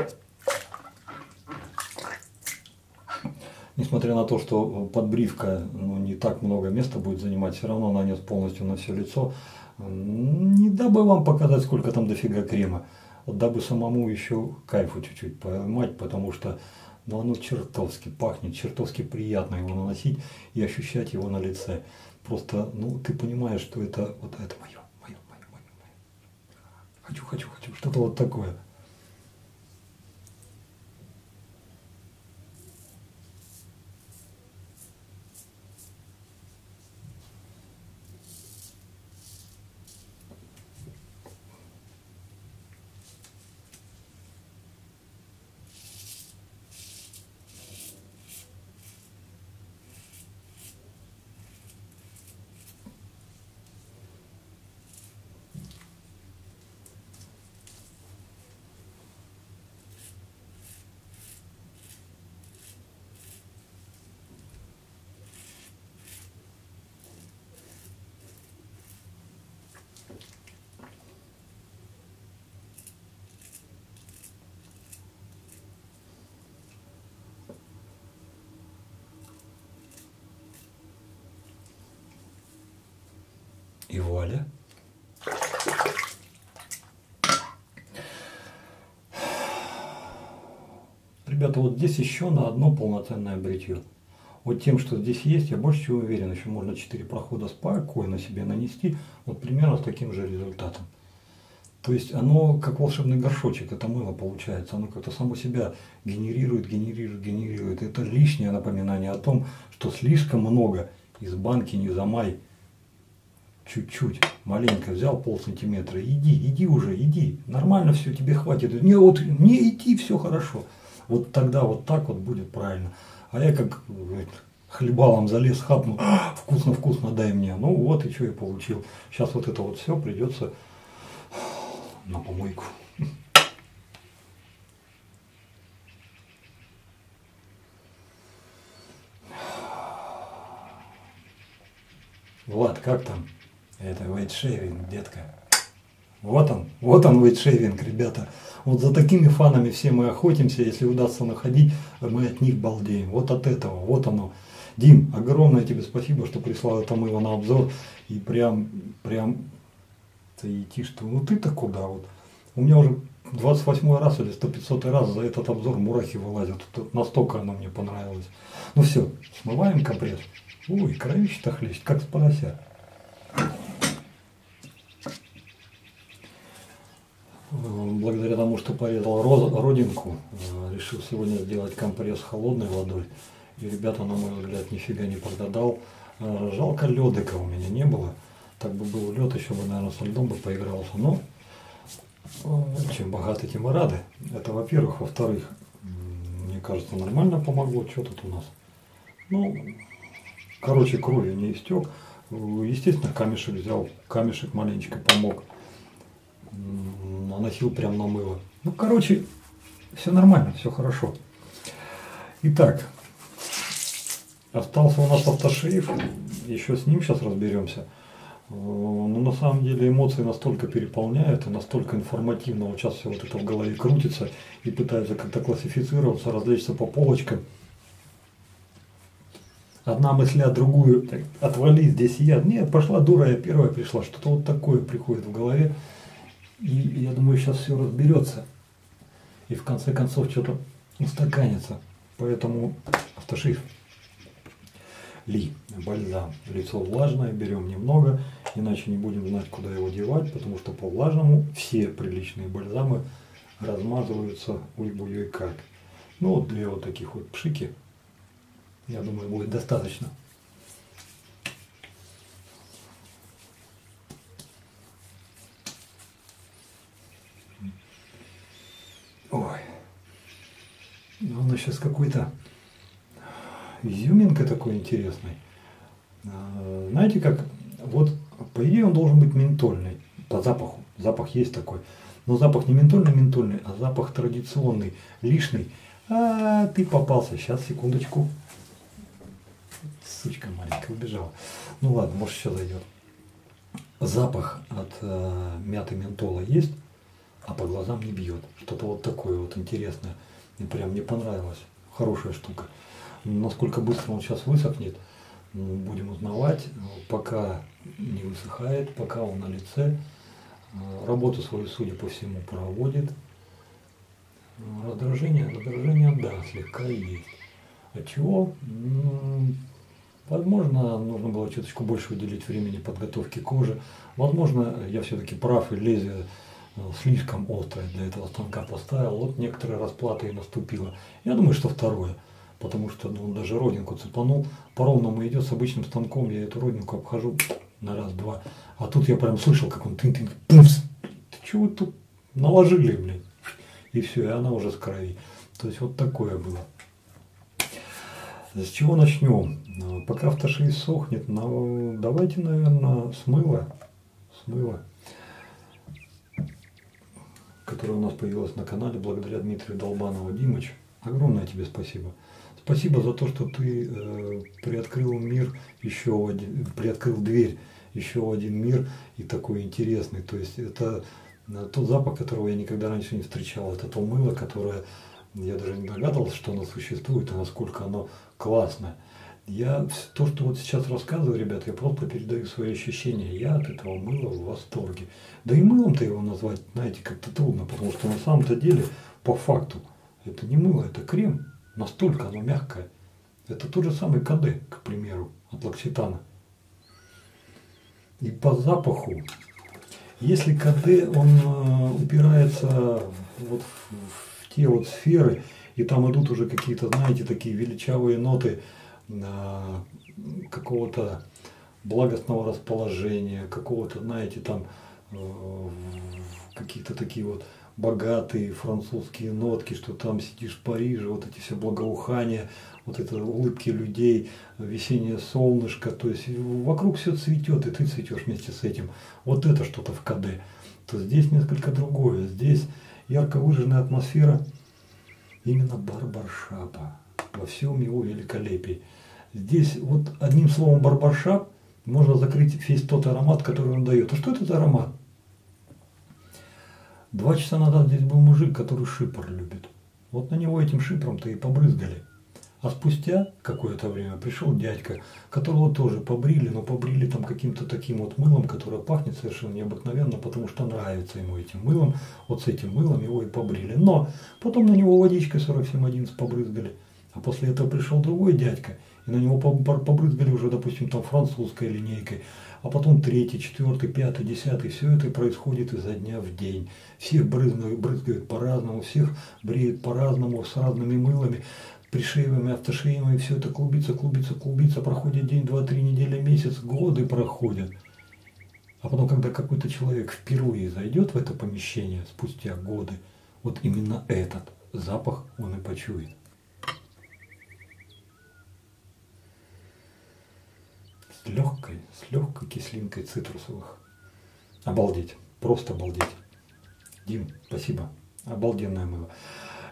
Несмотря на то, что подбривка не так много места будет занимать, все равно нанес полностью на все лицо. Не дабы вам показать, сколько там дофига крема, дабы самому еще кайфу чуть-чуть поймать, потому что оно чертовски пахнет, чертовски приятно его наносить и ощущать его на лице. Просто, ты понимаешь, что это вот это мое. Хочу, что-то вот такое. И вуаля. Ребята, вот здесь еще на одно полноценное бритье. Вот тем, что здесь есть, я больше чем уверен, еще можно 4 прохода спокойно себе нанести, вот примерно с таким же результатом. То есть оно как волшебный горшочек, это мыло получается, оно как-то само себя генерирует. Это лишнее напоминание о том, что слишком много из банки не замай. Чуть-чуть, маленько взял полсантиметра, иди уже, нормально все, тебе хватит, не идти, все хорошо, вот тогда вот так вот будет правильно, а я как хлебалом залез, хапнул, вкусно, дай мне, вот и что я получил, сейчас вот это вот все придется на помойку. Влад, как там? Это вайтшейвинг, детка. Вот он вайтшейвинг, ребята. Вот за такими фанами все мы охотимся, если удастся находить, мы от них балдеем. Вот от этого, вот оно. Дим, огромное тебе спасибо, что прислал это мыло на обзор. И прям, ты идти, что, ты-то куда вот. У меня уже 28 раз или 150 раз за этот обзор мурахи вылазят. Настолько оно мне понравилось. Ну все, смываем компресс. Ой, кровище-то хлещет, как с порося. Благодаря тому, что порезал родинку, решил сегодня сделать компресс холодной водой. И, ребята, на мой взгляд, нифига не прогадал. Жалко, ледыка у меня не было. Так бы был лед, еще бы, наверное, со льдом бы поигрался. Но чем богаты, тем и рады. Это, во-первых. Во-вторых, мне кажется, нормально помогло. Что тут у нас? Короче, кровью не истек. Естественно, камешек взял. Камешек маленечко помог. Наносил прям на мыло. Короче, все нормально, все хорошо. Итак, остался у нас автошейф. Еще с ним сейчас разберемся. Но на самом деле эмоции настолько переполняют и настолько информативно. Вот сейчас все вот это в голове крутится и пытается как-то классифицироваться, развлечься по полочкам. Одна мысля, другую, отвали, здесь я. Нет, пошла дура, я первая пришла. Что-то вот такое приходит в голове. И я думаю, сейчас все разберется. И в конце концов что-то устаканится. Поэтому автошейф. Ли, бальзам. Лицо влажное, берем немного. Иначе не будем знать, куда его девать. Потому что по влажному все приличные бальзамы размазываются уй-буй-ой как. Вот для вот таких вот пшики. Я думаю, будет достаточно. Ой. Оно сейчас какой-то изюминка такой интересный. Знаете как? Вот по идее он должен быть ментольный. По запаху. Запах есть такой. Но запах не ментольный, а запах традиционный, лишний. А ты попался. Сейчас, секундочку. Сучка маленькая убежала. Ладно, может еще зайдет. запах от мяты, ментола есть, а по глазам не бьет. Что-то вот такое вот интересное. Мне прям не понравилось. Хорошая штука. Насколько быстро он сейчас высохнет, будем узнавать. Пока не высыхает, пока он на лице. Работу свою, судя по всему, проводит. Раздражение, да, слегка есть. От чего? Возможно, нужно было чуточку больше уделить времени подготовке кожи. Возможно, я все-таки прав, и лезвие слишком острое для этого станка поставил. Вот некоторая расплата и наступила. Я думаю, что второе. Потому что ну, даже родинку цепанул. По-ровному идет с обычным станком. Я эту родинку обхожу на раз-два. А тут я прям слышал, как он тын-тын. Ты чего тут наложили, блин? И все, и она уже с крови. То есть вот такое было. С чего начнем? Пока автошей сохнет, но давайте, наверное, с мыла, которое у нас появилось на канале благодаря Дмитрию Долбанову. Димыч, огромное тебе спасибо. Спасибо за то, что ты приоткрыл дверь, еще один мир и такой интересный. То есть это тот запах, которого я никогда раньше не встречал. Это то мыло, которое я даже не догадывался, что оно существует и насколько оно классное. Я то, что вот сейчас рассказываю, ребят, я просто передаю свои ощущения. Я от этого мыла в восторге. Да и мылом-то его назвать, знаете, как-то трудно, потому что на самом-то деле, по факту, это не мыло, это крем. Настолько оно мягкое. Это тот же самый КД, к примеру, от Локситана. И по запаху. Если КД, он упирается вот в те вот сферы, и там идут уже какие-то, знаете, такие величавые ноты какого-то благостного расположения, какого-то, знаете, там какие-то такие вот богатые французские нотки, что там сидишь в Париже, вот эти все благоухания, вот это улыбки людей, весеннее солнышко, то есть вокруг все цветет, и ты цветешь вместе с этим. Вот это что-то в КД. То здесь несколько другое. Здесь ярко выраженная атмосфера именно барбаршапа во всем его великолепии. Здесь вот одним словом барбаршап можно закрыть весь тот аромат, который он дает. А что это за аромат? 2 часа назад здесь был мужик, который шипр любит. Вот на него этим шипром-то и побрызгали. А спустя какое-то время пришел дядька, которого тоже побрили, но побрили там каким-то таким вот мылом, которое пахнет совершенно необыкновенно, потому что нравится ему этим мылом. Вот с этим мылом его и побрили. Но потом на него водичкой 4711 побрызгали. А после этого пришел другой дядька, и на него побрызгали уже, допустим, там французской линейкой. А потом 3, 4, 5, 10, все это происходит изо дня в день. Всех брызгают по-разному, всех бреют по-разному, с разными мылами, пришеиваемыми, автошеиваемыми, все это клубится, проходит день, 2-3 недели, месяц, годы проходят. А потом, когда какой-то человек впервые зайдет в это помещение спустя годы, вот именно этот запах он и почует. С легкой кислинкой цитрусовых. Обалдеть, просто обалдеть. Дим, спасибо, обалденное мыло.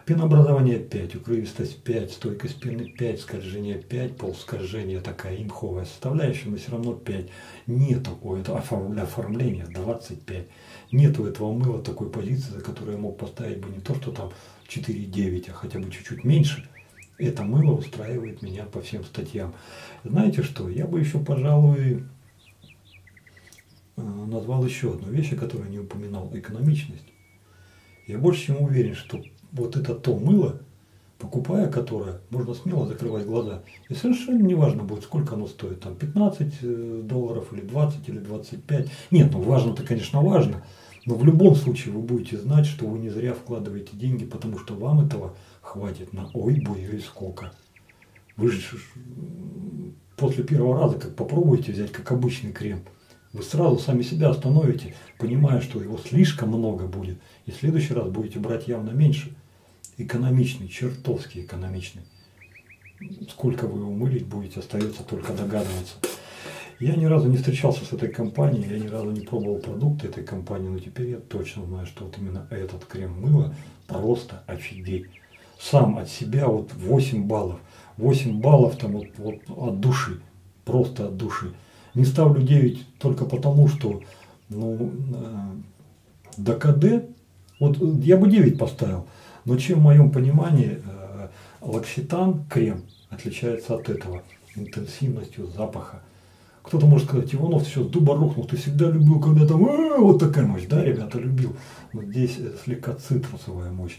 Пенообразование 5, укрывистость 5, стойкость пены 5, скольжение 5, полускольжение, такая имховая составляющая, но все равно 5. Нету у этого оформления 25. Нету этого мыла такой позиции, за которую я мог поставить бы не то, что там 4,9, а хотя бы чуть-чуть меньше. Это мыло устраивает меня по всем статьям. Знаете что, я бы еще, пожалуй, назвал еще одну вещь, о которой не упоминал. Экономичность. Я больше чем уверен, что вот это то мыло, покупая которое, можно смело закрывать глаза. И совершенно не важно будет, сколько оно стоит. Там $15 или 20 или 25. Нет, ну важно-то, конечно, важно. Но в любом случае вы будете знать, что вы не зря вкладываете деньги, потому что вам этого хватит на ой-буй-ой сколько. Вы же после первого раза, как попробуете взять, как обычный крем, вы сразу сами себя остановите, понимая, что его слишком много будет. И в следующий раз будете брать явно меньше. Экономичный, чертовски экономичный. Сколько вы его мылить будете, остается только догадываться. Я ни разу не встречался с этой компанией, я ни разу не пробовал продукты этой компании, но теперь я точно знаю, что вот именно этот крем-мыло просто офигеть. Сам от себя вот 8 баллов. 8 баллов там вот от души, просто от души. Не ставлю 9 только потому, что Ну, до КД, вот я бы 9 поставил, но чем в моем понимании локситан, крем, отличается от этого интенсивностью запаха. Кто-то может сказать, Иванов, все, с дуба рухнул, ты всегда любил, когда там вот такая мощь, да, ребята, любил. Вот здесь слегка цитрусовая мощь.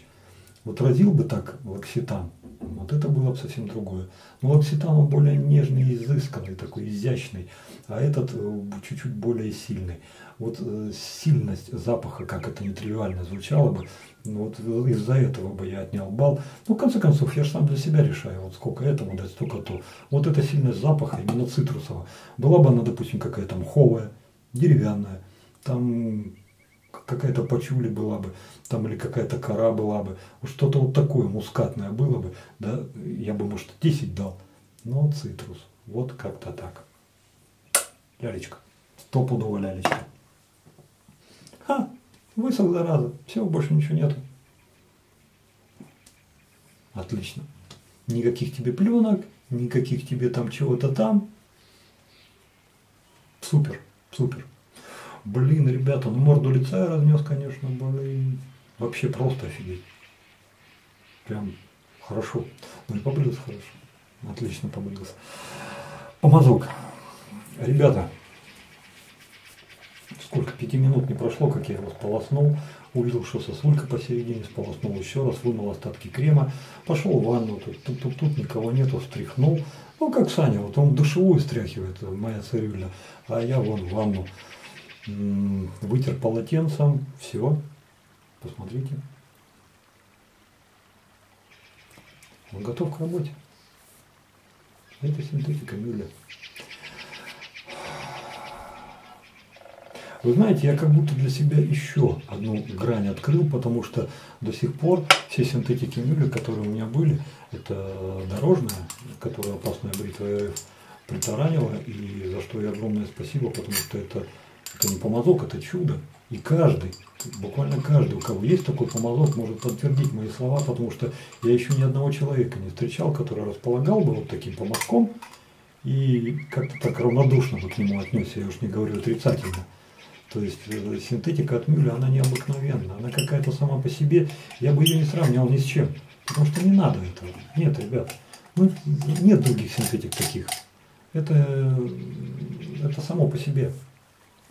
Вот разил бы так локситан, вот это было бы совсем другое. Но локситан он более нежный, изысканный, такой изящный, а этот чуть-чуть более сильный. Вот сильность запаха, как это нетривиально звучало бы, вот из-за этого бы я отнял балл. Ну, в конце концов, я же сам для себя решаю, вот сколько этому дать, столько то. Вот эта сильность запаха, именно цитрусового, была бы она, допустим, какая-то мховая, деревянная, там... какая-то пачули была бы, там или какая-то кора была бы, что-то вот такое мускатное было бы, да, я бы, может, 10 дал, но цитрус, вот как-то так. Лялечка, стопудово лялечка. Ха, высох, зараза, все, больше ничего нету. Отлично. Никаких тебе пленок, никаких тебе там чего-то там. Супер, супер. Блин, ребята, ну морду лица я разнес, конечно, блин. Вообще просто офигеть. Прям хорошо. Ну и побрился хорошо. Отлично побрился. Помазок. Ребята, сколько, 5 минут не прошло, как я его сполоснул. Увидел, что сосулька посередине, сполоснул еще раз, вымыл остатки крема. Пошел в ванну, тут никого нету, встряхнул. Ну как Саня, вот он душевую стряхивает, моя цирюля, а я вон в ванну. Вытер полотенцем, все, посмотрите, он готов к работе. Это синтетика MÜHLE. Вы знаете, я как будто для себя еще одну грань открыл, потому что до сих пор все синтетики MÜHLE, которые у меня были, это дорожная, которая опасная бритва РФ притаранила, и за что я огромное спасибо, потому что это не помазок, это чудо. И каждый, буквально каждый, у кого есть такой помазок, может подтвердить мои слова, потому что я еще ни одного человека не встречал, который располагал бы вот таким помазком и как-то так равнодушно бы к нему отнесся, я уж не говорю отрицательно. То есть синтетика от MÜHLE, она необыкновенна, она какая-то сама по себе, я бы ее не сравнивал ни с чем, потому что не надо этого. Нет, ребят, ну, нет других синтетик таких. Это само по себе.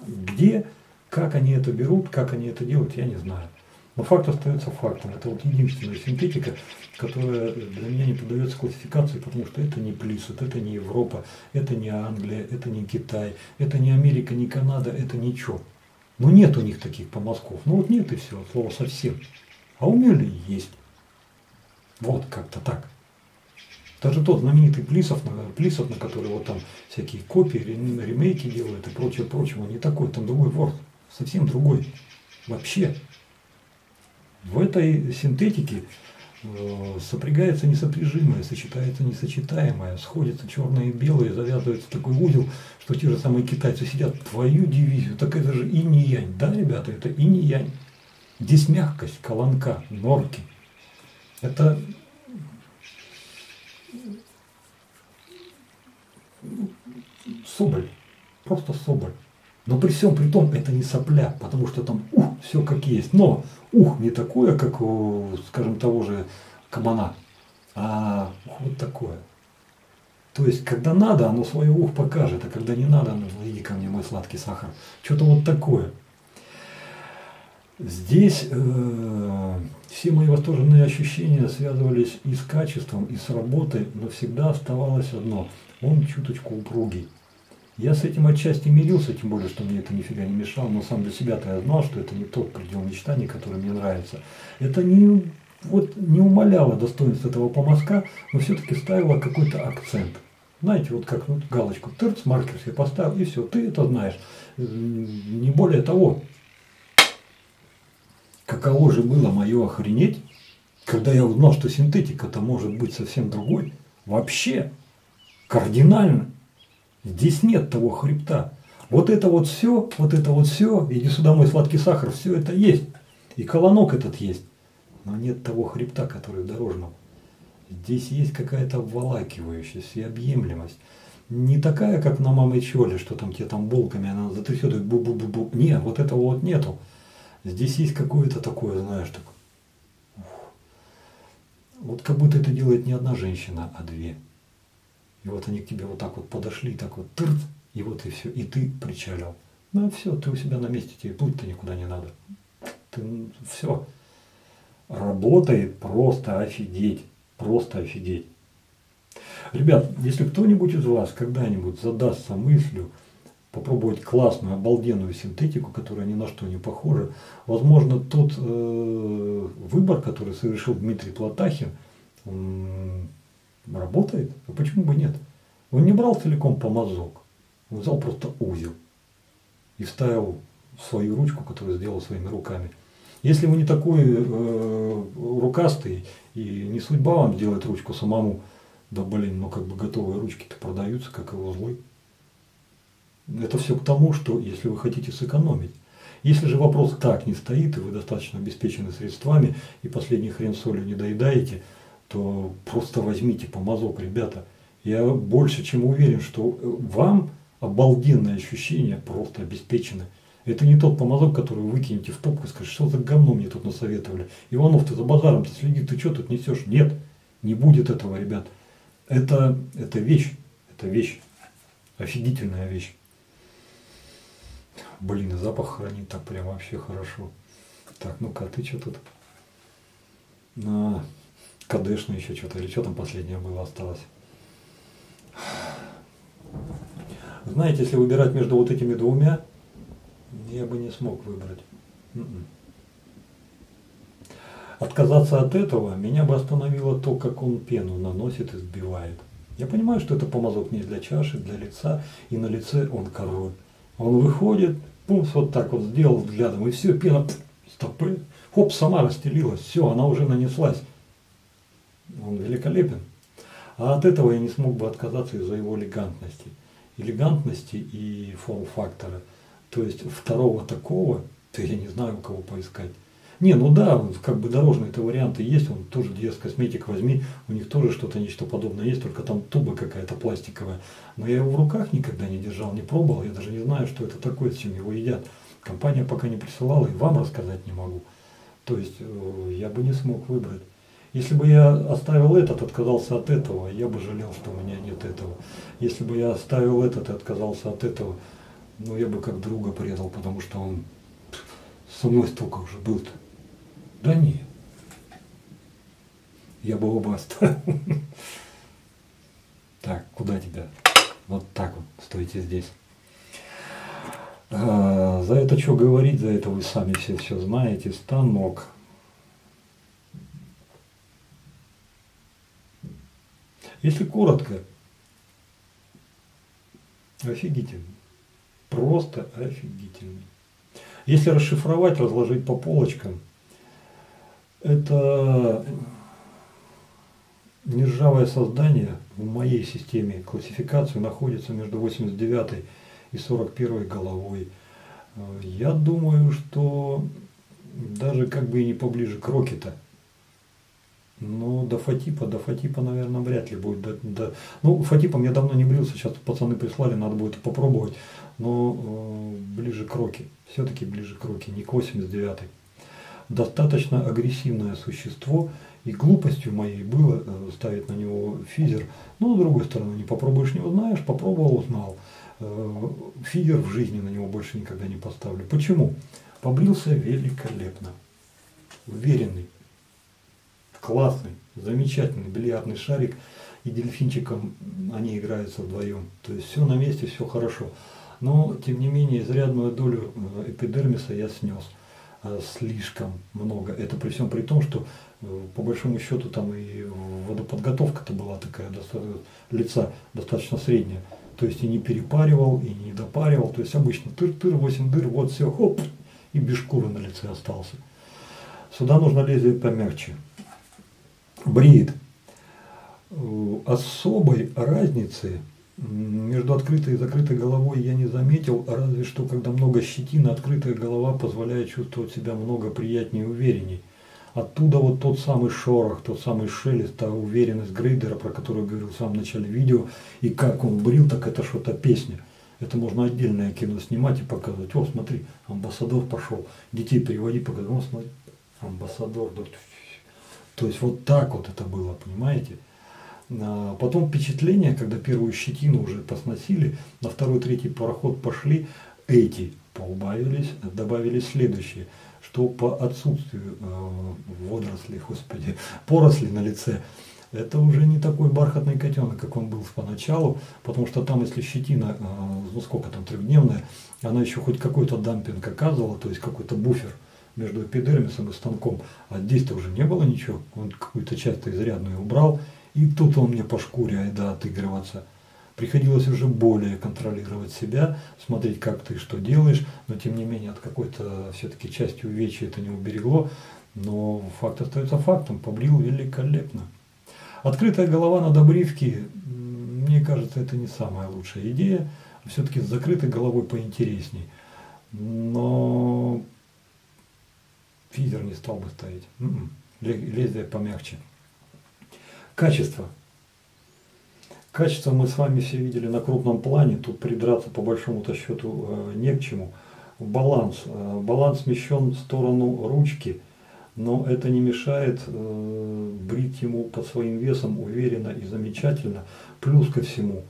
Где, как они это берут, как они это делают, я не знаю. Но факт остается фактом. Это вот единственная синтетика, которая для меня не поддается классификации, потому что это не Плисут, это не Европа, это не Англия, это не Китай, это не Америка, не Канада, это ничего. Но нет у них таких помазков. Ну вот нет и все, от слова совсем. А у MÜHLE есть. Вот как-то так. Даже тот знаменитый Плисов, на который вот там всякие копии, ремейки делают и прочее, прочее, он не такой, там другой ворд, совсем другой. Вообще. В этой синтетике сопрягается несопряжимое, сочетается несочетаемое, сходятся черное и белое, завязывается такой узел, что те же самые китайцы сидят, твою дивизию, так это же инь-янь, да, ребята, это инь-янь. Здесь мягкость, колонка, норки. Это... соболь, просто соболь. Но при всем при том это не сопля, потому что там все как есть. Но не такое, как у, скажем, того же кабана, а вот такое. То есть, когда надо, оно свое покажет, а когда не надо, оно, иди ко мне, мой сладкий сахар. Что-то вот такое. Здесь все мои восторженные ощущения связывались и с качеством, и с работой, но всегда оставалось одно – он чуточку упругий. Я с этим отчасти мирился, тем более, что мне это нифига не мешало, но сам для себя-то я знал, что это не тот предел мечтаний, который мне нравится. Это не умаляло достоинство этого помазка, но все-таки ставило какой-то акцент. Знаете, вот как вот галочку «Тырц», маркер себе поставил, и все, ты это знаешь. Не более того. Каково же было мое охренеть, когда я узнал, что синтетика-то может быть совсем другой, вообще, кардинально. Здесь нет того хребта. Вот это вот все, иди сюда, мой сладкий сахар, все это есть. И колонок этот есть. Но нет того хребта, который в дорожном. Здесь есть какая-то обволакивающая всеобъемлемость. не такая, как на мамы Чоли, что там тебе там булками она затрясет и бу-бу-бу-бу. Не, вот этого вот нету. Здесь есть какое-то такое, знаешь, так. Вот как будто это делает не одна женщина, а две. И вот они к тебе вот так вот подошли, так вот тырт, и вот и все, и ты причалил. Ну все, ты у себя на месте, тебе плыть-то никуда не надо. Ты, все. Работает просто офигеть. Просто офигеть. Ребят, если кто-нибудь из вас когда-нибудь задастся мыслью попробовать классную, обалденную синтетику, которая ни на что не похожа, возможно, тот выбор, который совершил Дмитрий Платахин, работает. А почему бы нет? Он не брал целиком по мазок, он взял просто узел и вставил в свою ручку, которую сделал своими руками. Если вы не такой рукастый и не судьба вам делать ручку самому, да блин, ну как бы готовые ручки-то продаются, как и узлы. Это все к тому, что если вы хотите сэкономить. Если же вопрос так не стоит, и вы достаточно обеспечены средствами, и последний хрен солью не доедаете, то просто возьмите по мазок, ребята. Я больше чем уверен, что вам обалденное ощущение просто обеспечено. Это не тот помазок, который выкинете в топку и скажете, что за говно мне тут насоветовали. Иванов, ты за базаром-то следи, ты что тут несешь? Нет, не будет этого, ребят. Это вещь, офигительная вещь. Блин, и запах хранит так прям вообще хорошо. Так, ну-ка, ты что тут? На кадешно еще что-то, или что там последнее было осталось? Знаете, если выбирать между вот этими двумя, я бы не смог выбрать. Отказаться от этого меня бы остановило то, как он пену наносит и сбивает. Я понимаю, что это помазок не для чаши, для лица, и на лице он король. Он выходит, пум, вот так вот сделал взглядом, и все, пена, стопы, хоп, сама расстелилась, все, она уже нанеслась. Он великолепен. А от этого я не смог бы отказаться из-за его элегантности. Элегантности и форм-фактора. То есть второго такого, то я не знаю, у кого поискать. Не, ну да, как бы дорожные-то варианты есть, он тоже DS косметик возьми, у них тоже что-то нечто подобное есть, только там туба какая-то пластиковая. Но я его в руках никогда не держал, не пробовал, я даже не знаю, что это такое, с чем его едят. Компания пока не присылала, и вам рассказать не могу. То есть я бы не смог выбрать. Если бы я оставил этот, отказался от этого, я бы жалел, что у меня нет этого. Если бы я оставил этот и отказался от этого, ну я бы как друга предал, потому что он со мной столько уже был-то. Да не. Я бы оба оставил. Так, куда тебя? Вот так вот, стойте здесь. За это что говорить, за это вы сами все знаете. Станок. Если коротко, офигительный, просто офигительный. Если расшифровать, разложить по полочкам, это нержавое создание в моей системе классификации находится между 89 и 41 головой. Я думаю, что даже как бы и не поближе к Рокета. Ну, до Фатипа, наверное, вряд ли будет. Ну, Фатипом я давно не брился, сейчас пацаны прислали, надо будет попробовать. Но ближе к Роке, все-таки ближе к Роке, не к 89-й. Достаточно агрессивное существо, и глупостью моей было ставить на него фидер. Но, с другой стороны, не попробуешь, не узнаешь, попробовал, узнал. Фидер в жизни на него больше никогда не поставлю. Почему? Побрился великолепно, уверенный. Классный, замечательный бильярдный шарик, и дельфинчиком они играются вдвоем. То есть все на месте, все хорошо. Но, тем не менее, изрядную долю эпидермиса я снес. Слишком много. Это при всем при том, что по большому счету там и водоподготовка-то была такая, лица достаточно средняя. То есть и не перепаривал, и не допаривал. То есть обычно тыр-тыр, 8 дыр, вот все, хоп, и без шкуры на лице остался. Сюда нужно лезвие помягче. Бреет. Особой разницы между открытой и закрытой головой я не заметил, разве что когда много щетины, открытая голова позволяет чувствовать себя много приятнее и уверенней. Оттуда вот тот самый шорох, тот самый шелест, та уверенность Грейдера, про которую говорил в самом начале видео, и как он брил, так это что-то песня. Это можно отдельное кино снимать и показывать. О, смотри, Амбассадор пошел. Детей переводи, показывай. О, смотри, Амбассадор. Да. То есть вот так вот это было, понимаете? Потом впечатление, когда первую щетину уже посносили, на второй-третий пароход пошли, эти поубавились, добавились следующие, что по отсутствию водорослей, господи, поросли на лице, это уже не такой бархатный котенок, как он был поначалу, потому что там, если щетина, ну сколько там, трехдневная, она еще хоть какой-то дампинг оказывала, то есть какой-то буфер между эпидермисом и станком, а здесь-то уже не было ничего, он какую-то часть изрядную убрал, и тут он мне по шкуре айда отыгрываться. Приходилось уже более контролировать себя, смотреть, как ты что делаешь, но тем не менее от какой-то все-таки части увечья это не уберегло, но факт остается фактом, побрил великолепно. Открытая голова на добривке, мне кажется, это не самая лучшая идея, все-таки с закрытой головой поинтересней, но фидер не стал бы ставить, лезвие помягче. Качество. Качество мы с вами все видели на крупном плане, тут придраться по большому-то счету не к чему. Баланс. Баланс смещен в сторону ручки, но это не мешает брить ему под своим весом уверенно и замечательно. Плюс ко всему,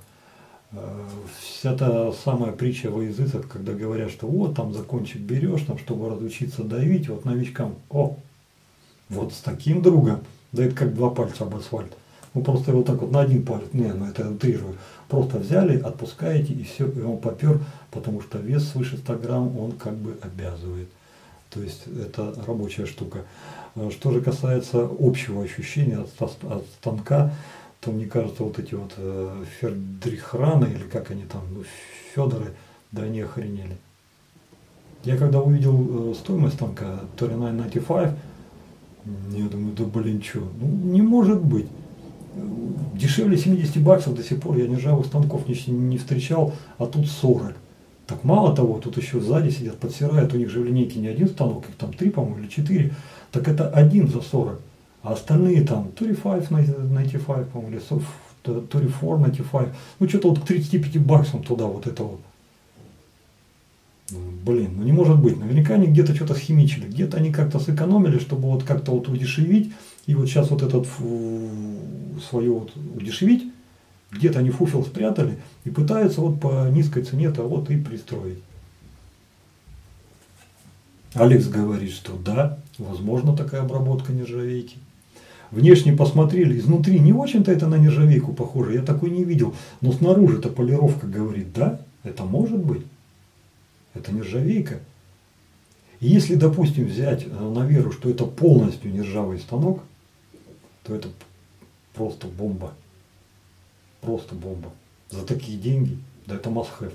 вся та самая притча во языцах, когда говорят, что вот там за кончик берешь, там, чтобы разучиться давить, вот новичкам, о, вот с таким другом. Да это как два пальца об асфальт. Ну просто вот так вот на один палец, не, ну это утрирую. Просто взяли, отпускаете и все, и он попер, потому что вес свыше 100 грамм он как бы обязывает. То есть это рабочая штука. Что же касается общего ощущения от станка, то мне кажется вот эти вот Фендриханы, или как они там, ну, Федоры, да они охренели. Я когда увидел стоимость станка, 3995, я думаю, да блин, что, ну не может быть. Дешевле 70 баксов до сих пор я нержавых станков не встречал, а тут 40. Так мало того, тут еще сзади сидят, подсирают, у них же в линейке не один станок, их там 3, по-моему, или 4. Так это один за 40, а остальные там 35, 95, по-моему, или 34, 95. Ну что-то вот к 35 баксам туда вот это вот. Блин, ну не может быть, наверняка они где-то что-то схимичили, где-то они как-то сэкономили, чтобы вот как-то вот удешевить, и вот сейчас вот этот свое вот удешевить, где-то они фуфел спрятали и пытаются вот по низкой цене-то вот и пристроить. Алекс говорит, что да, возможно такая обработка нержавейки. Внешне посмотрели, изнутри не очень-то это на нержавейку похоже, я такой не видел, но снаружи-то полировка говорит, да, это может быть. Это нержавейка. Если, допустим, взять на веру, что это полностью нержавый станок, то это просто бомба. Просто бомба. За такие деньги, да это must-have.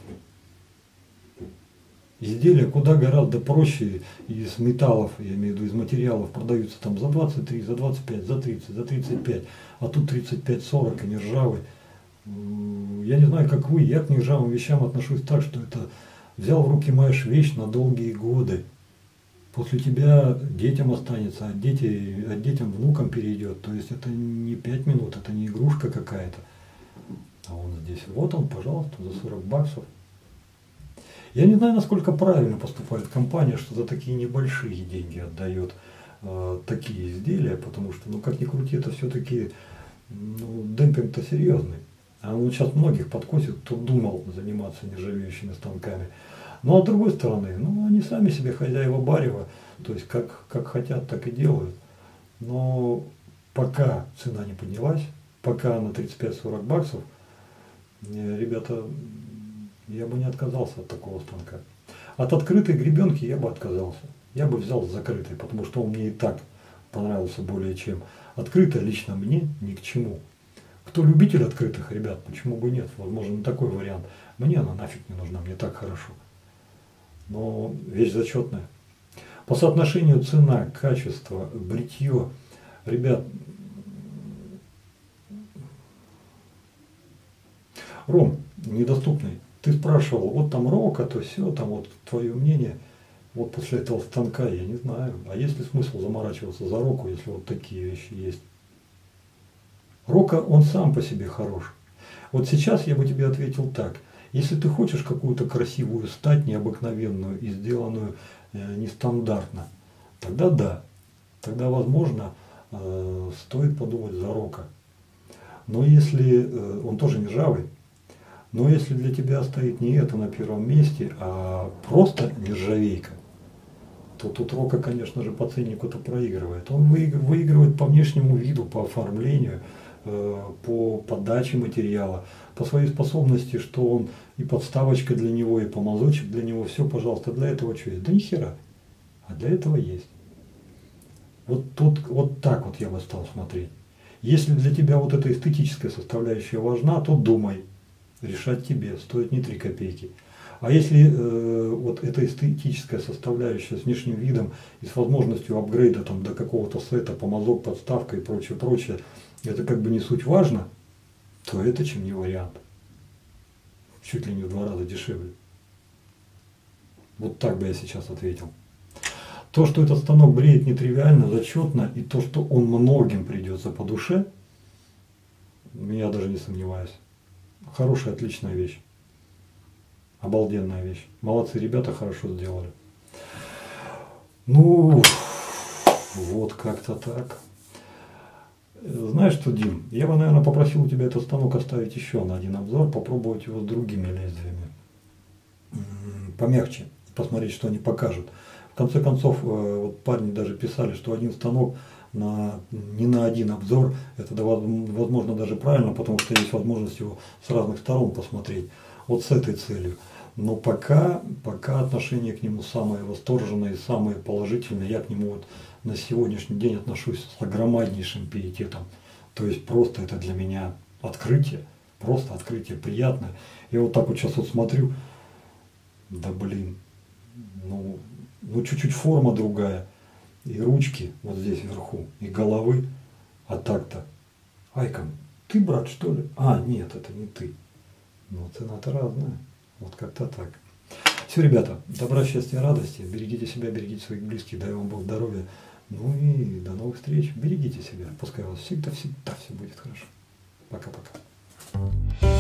Изделия куда гораздо проще из металлов, я имею в виду из материалов, продаются там за 23, за 25, за 30, за 35, а тут 35-40 и нержавый. Я не знаю, как вы, я к нержавым вещам отношусь так, что это... Взял в руки маешь вещь на долгие годы. После тебя детям останется, а детям внукам перейдет. То есть это не 5 минут, это не игрушка какая-то. А он здесь, вот он, пожалуйста, за 40 баксов. Я не знаю, насколько правильно поступает компания, что за такие небольшие деньги отдает такие изделия, потому что, ну как ни крути, это все-таки ну, демпинг-то серьезный. Он сейчас многих подкосит, кто думал заниматься нержавеющими станками. Но с другой стороны, ну, они сами себе хозяева барева, то есть как хотят, так и делают. Но пока цена не поднялась, пока на 35-40 баксов, ребята, я бы не отказался от такого станка. От открытой гребенки я бы отказался. Я бы взял закрытый, потому что он мне и так понравился более чем. Открытая лично мне ни к чему. Кто любитель открытых, ребят, почему бы нет? Возможно, такой вариант. Мне она нафиг не нужна, мне так хорошо. Но вещь зачетная. По соотношению цена, качество, бритье, ребят, Ром, недоступный, ты спрашивал, вот там Рока, то все, там вот твое мнение. вот после этого станка, я не знаю. А есть ли смысл заморачиваться за Року, если вот такие вещи есть? Рока, он сам по себе хорош. Вот сейчас я бы тебе ответил так. Если ты хочешь какую-то красивую стать, необыкновенную и сделанную нестандартно, тогда да. Тогда, возможно, стоит подумать за Рока. Но если, он тоже не ржавый, но если для тебя стоит не это на первом месте, а просто нержавейка, то тут Рока, конечно же, по ценнику-то проигрывает. Он выигрывает по внешнему виду, по оформлению, по подаче материала, по своей способности, что он и подставочка для него, и помазочек для него, все, пожалуйста, для этого что есть? Да ни хера, а для этого есть. Вот тут, вот так вот я бы стал смотреть. Если для тебя вот эта эстетическая составляющая важна, то думай, решать тебе, стоит не 3 копейки. А если вот эта эстетическая составляющая с внешним видом и с возможностью апгрейда там, до какого-то сета, помазок, подставка и прочее, прочее, это как бы не суть важно, то это чем не вариант. Чуть ли не в 2 раза дешевле. Вот так бы я сейчас ответил. То, что этот станок бреет нетривиально, зачетно, и то, что он многим придется по душе, я даже не сомневаюсь. Хорошая, отличная вещь. Обалденная вещь. Молодцы ребята, хорошо сделали. Ну, вот как-то так. Знаешь что, Дим, я бы, наверное, попросил у тебя этот станок оставить еще на 1 обзор, попробовать его с другими лезвиями. Помягче, посмотреть, что они покажут. В конце концов, вот парни даже писали, что 1 станок не на 1 обзор, это возможно даже правильно, потому что есть возможность его с разных сторон посмотреть, вот с этой целью. Но пока отношение к нему самое восторженное и самое положительное, я к нему вот на сегодняшний день отношусь с огромнейшим пиететом. То есть просто это для меня открытие, просто открытие приятное. Я вот так вот сейчас вот смотрю, да блин, ну чуть-чуть форма другая, и ручки вот здесь вверху, и головы, а так-то. Айкон, ты брат, что ли? А, нет, это не ты. Но цена-то разная, вот как-то так. Все, ребята, добра, счастья, радости, берегите себя, берегите своих близких, дай вам Бог здоровья, ну и до новых встреч, берегите себя, пускай у вас всегда-всегда все будет хорошо. Пока-пока.